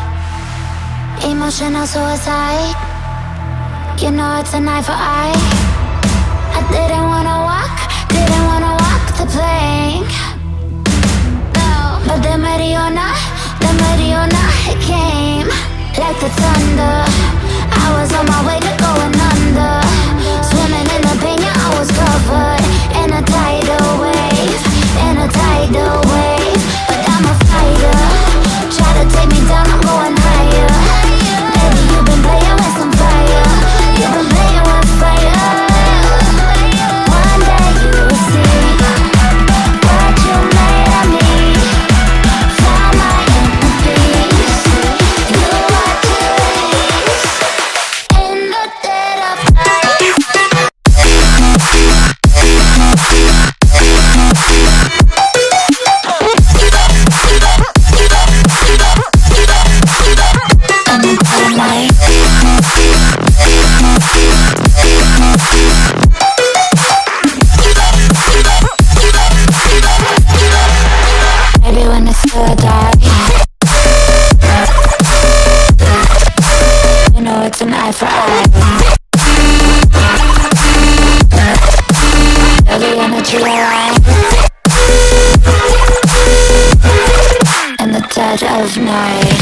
emotional suicide. You know it's an eye for eye. I didn't wanna walk the plank. No, but the Mariona, it came like the thunder. I was on my way to going under, swimming in the pina. I was covered in a tidal wave, in a tidal wave. Mr. Die. You know it's an eye for eye. In the dead of night.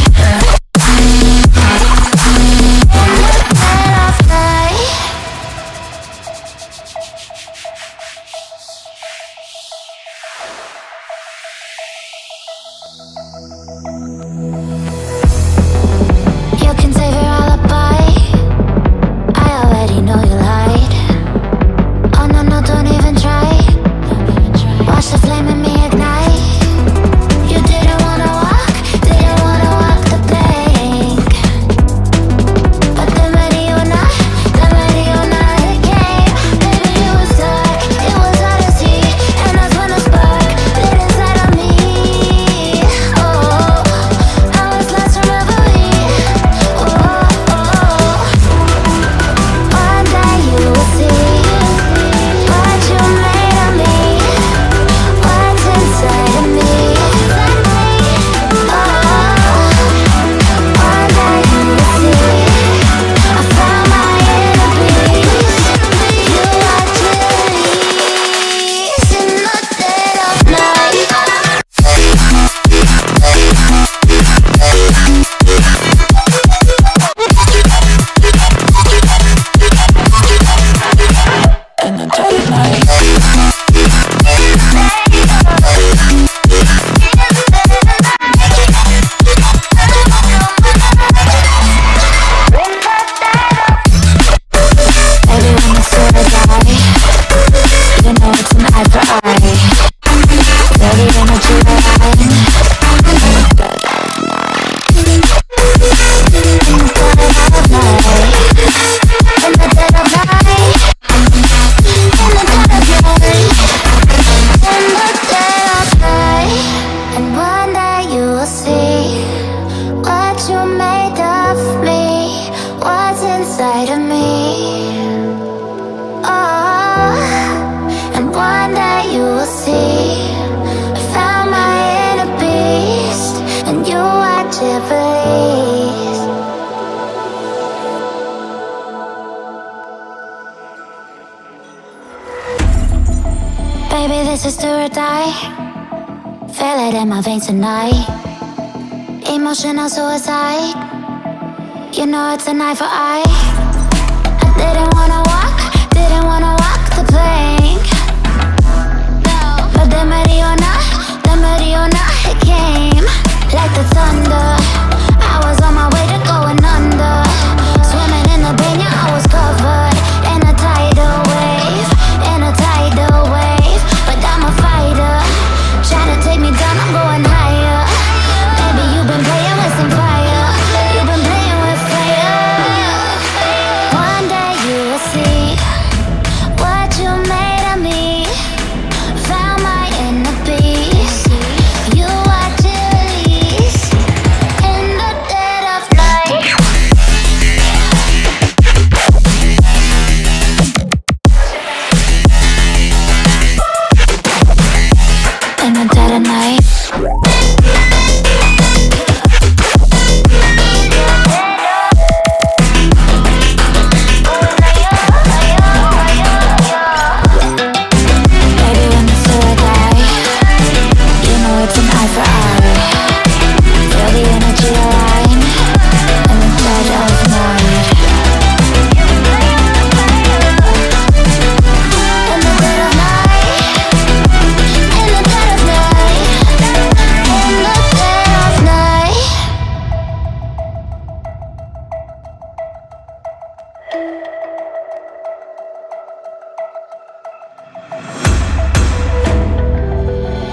Baby, this is do or die. Feel it in my veins tonight. Emotional suicide. You know it's an eye for eye. I didn't wanna walk the plank. No. But the Mariona it came like the thunder. I was on my way to going under. Swimming in the banya, I was covered in a tidal wave, in a tidal wave. Tryna take me down, I'm going higher. Baby, you've been playing with some fire. You've been playing with fire. One day you will see what you made of me. Found my inner peace. You are Achilles in the dead of night.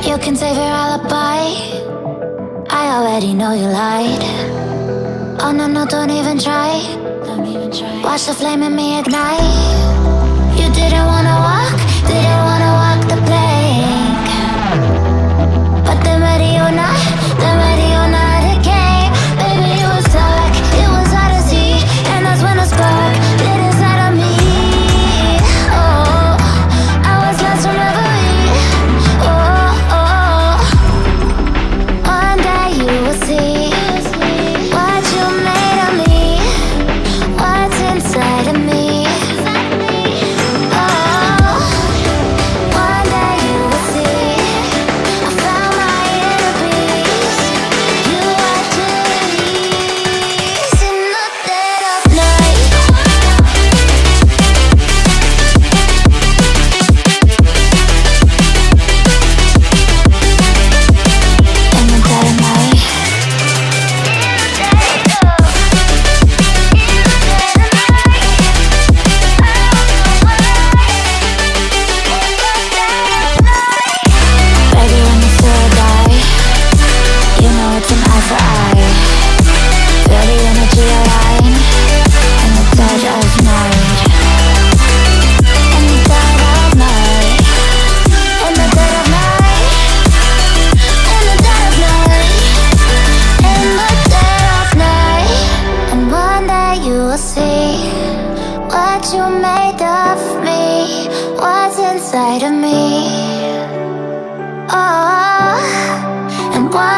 You can save your alibi. I already know you lied. Oh no, no, don't even try. Watch the flame in me ignite. You didn't wanna walk the plank. But the Mariona it came. Baby, you was stuck, it was hard to see. And that's when I spark lit inside of me. Oh, I was lost from reverie. Oh,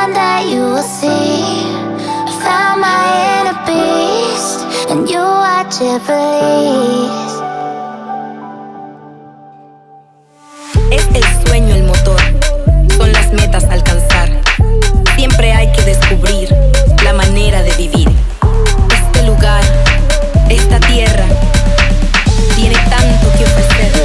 one day you will see. I found my inner beast, and you watch it release. Es el sueño el motor, son las metas a alcanzar. Siempre hay que descubrir la manera de vivir. Este lugar, esta tierra, tiene tanto que ofrecer.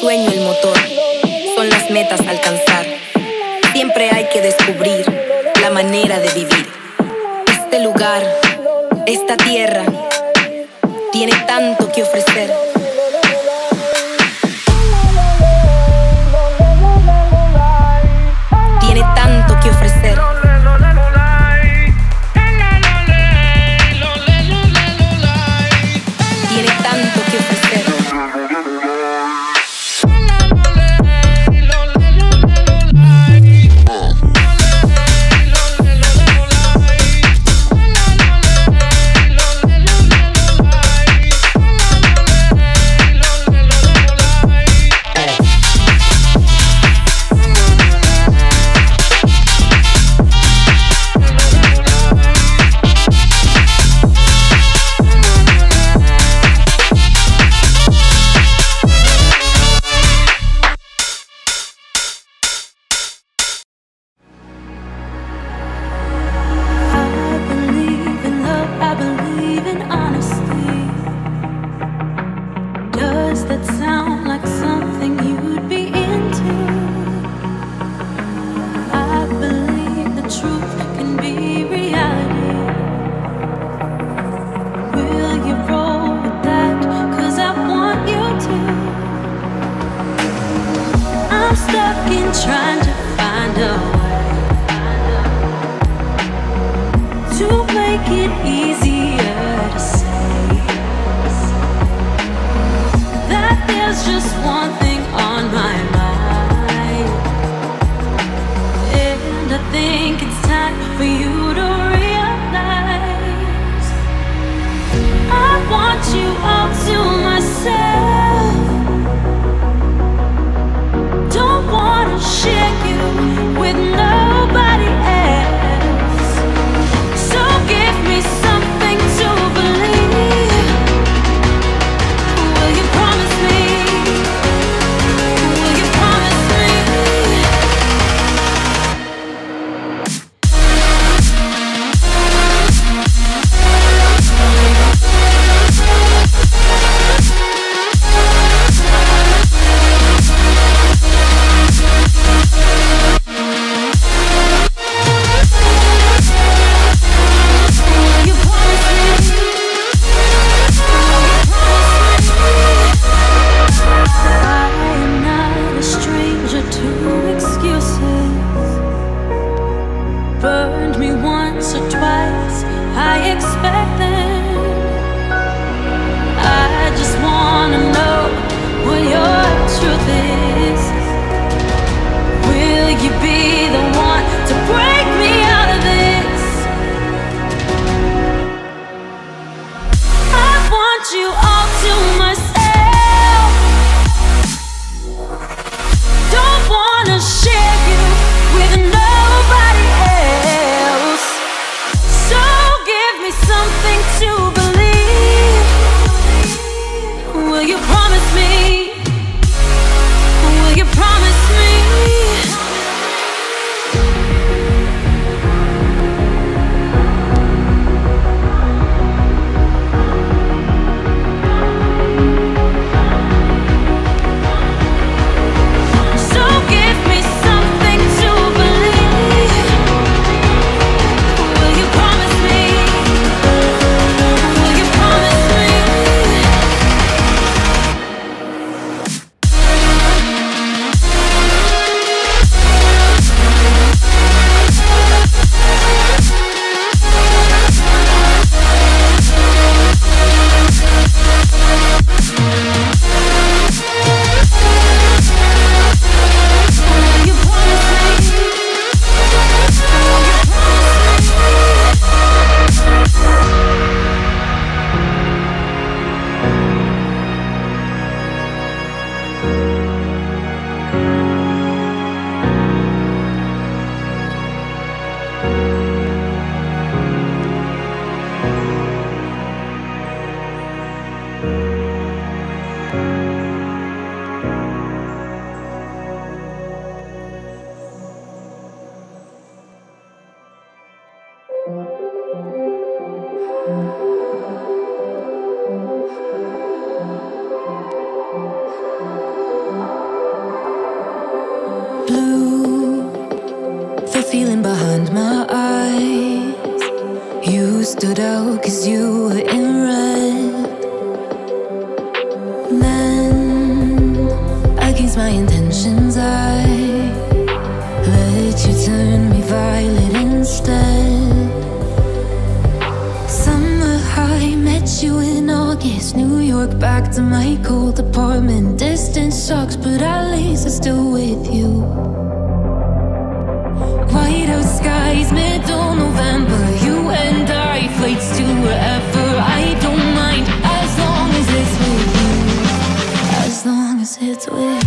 Will you feeling behind my eyes. You stood out 'cause you were in red. Then against my intentions I let you turn me violet instead. Summer high, met you in August, New York, back to my cold apartment. Distance sucks, but at least I'm still with you. Whiteout skies, middle November. You and I, flights to wherever. I don't mind as long as it's with you. As long as it's with you.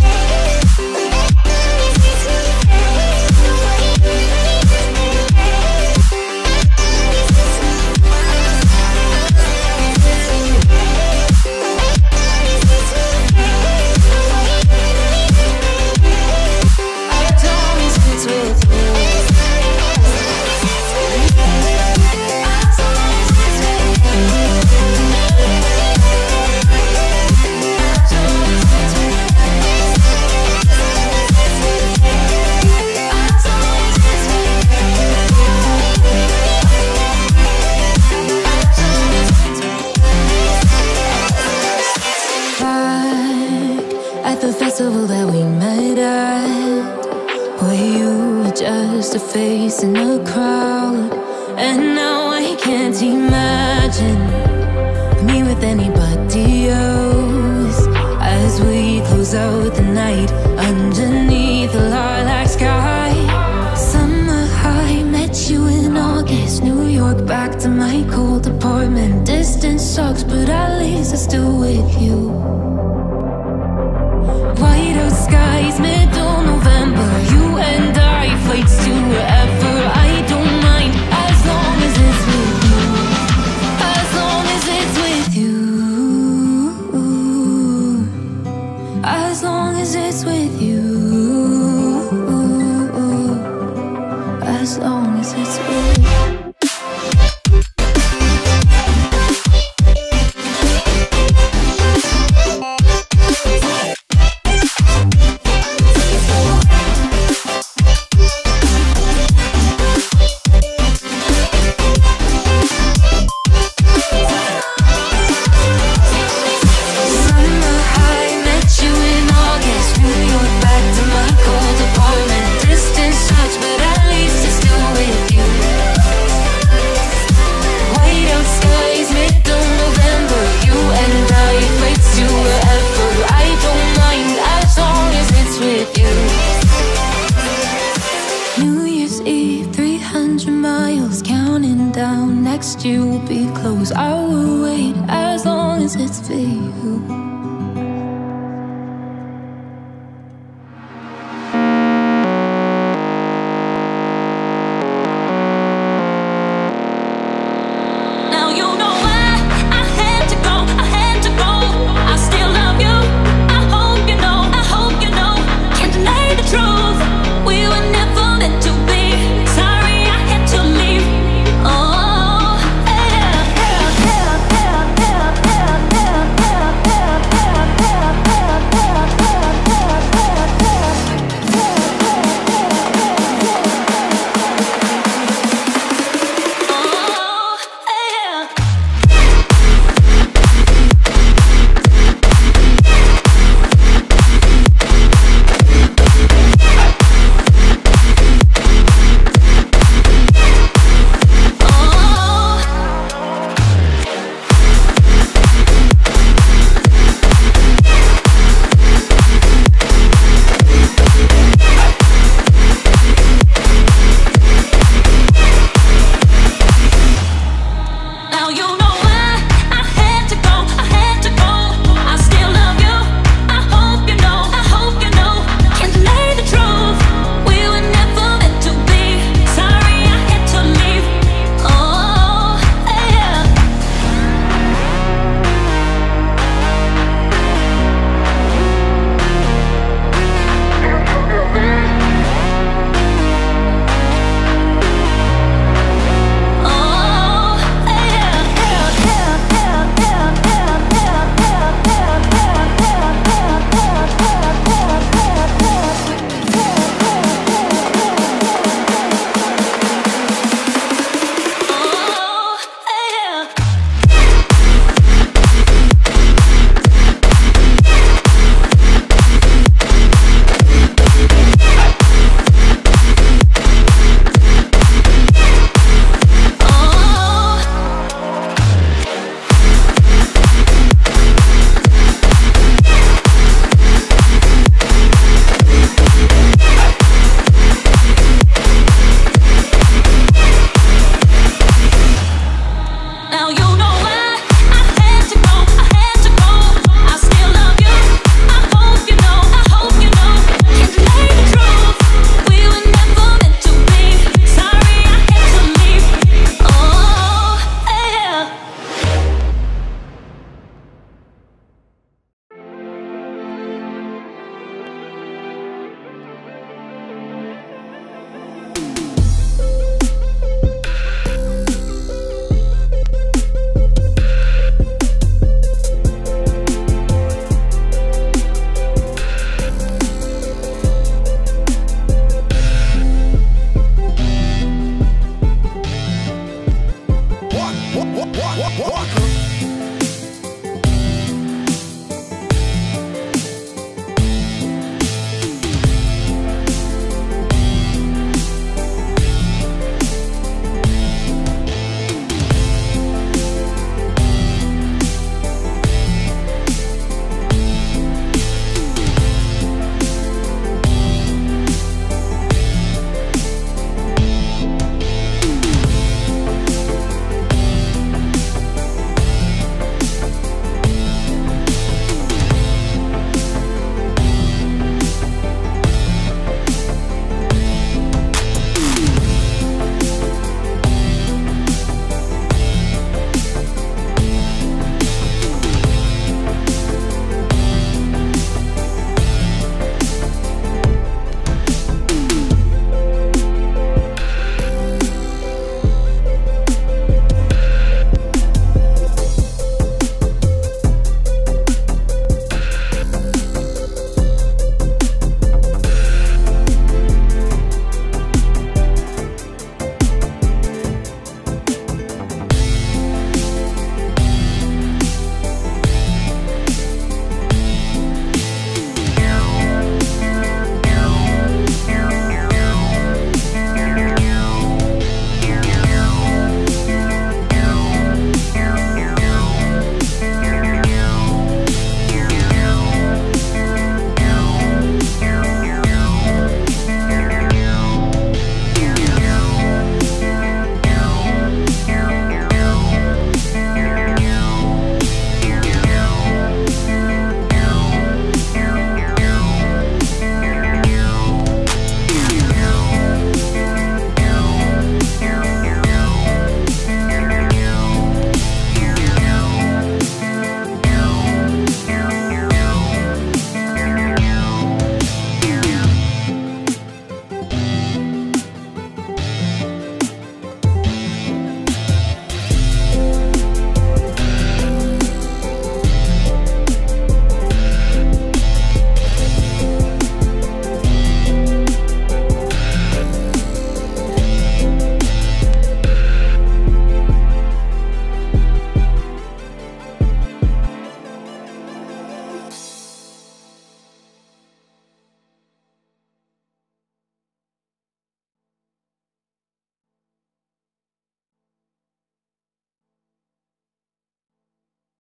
That we met at, where you were just a face in the crowd. And now I can't imagine me with anybody else. As we close out the night underneath the lilac sky. Summer high, met you in August, New York, back to my cold apartment. Distance sucks, but at least I'm still with you. Whiteout skies, middle November. You and I, flights to wherever. I don't mind as long as it's with you. As long as it's with you. As long as it's with you. As long as it's with you. Next year will be close. I will wait as long as it's for you.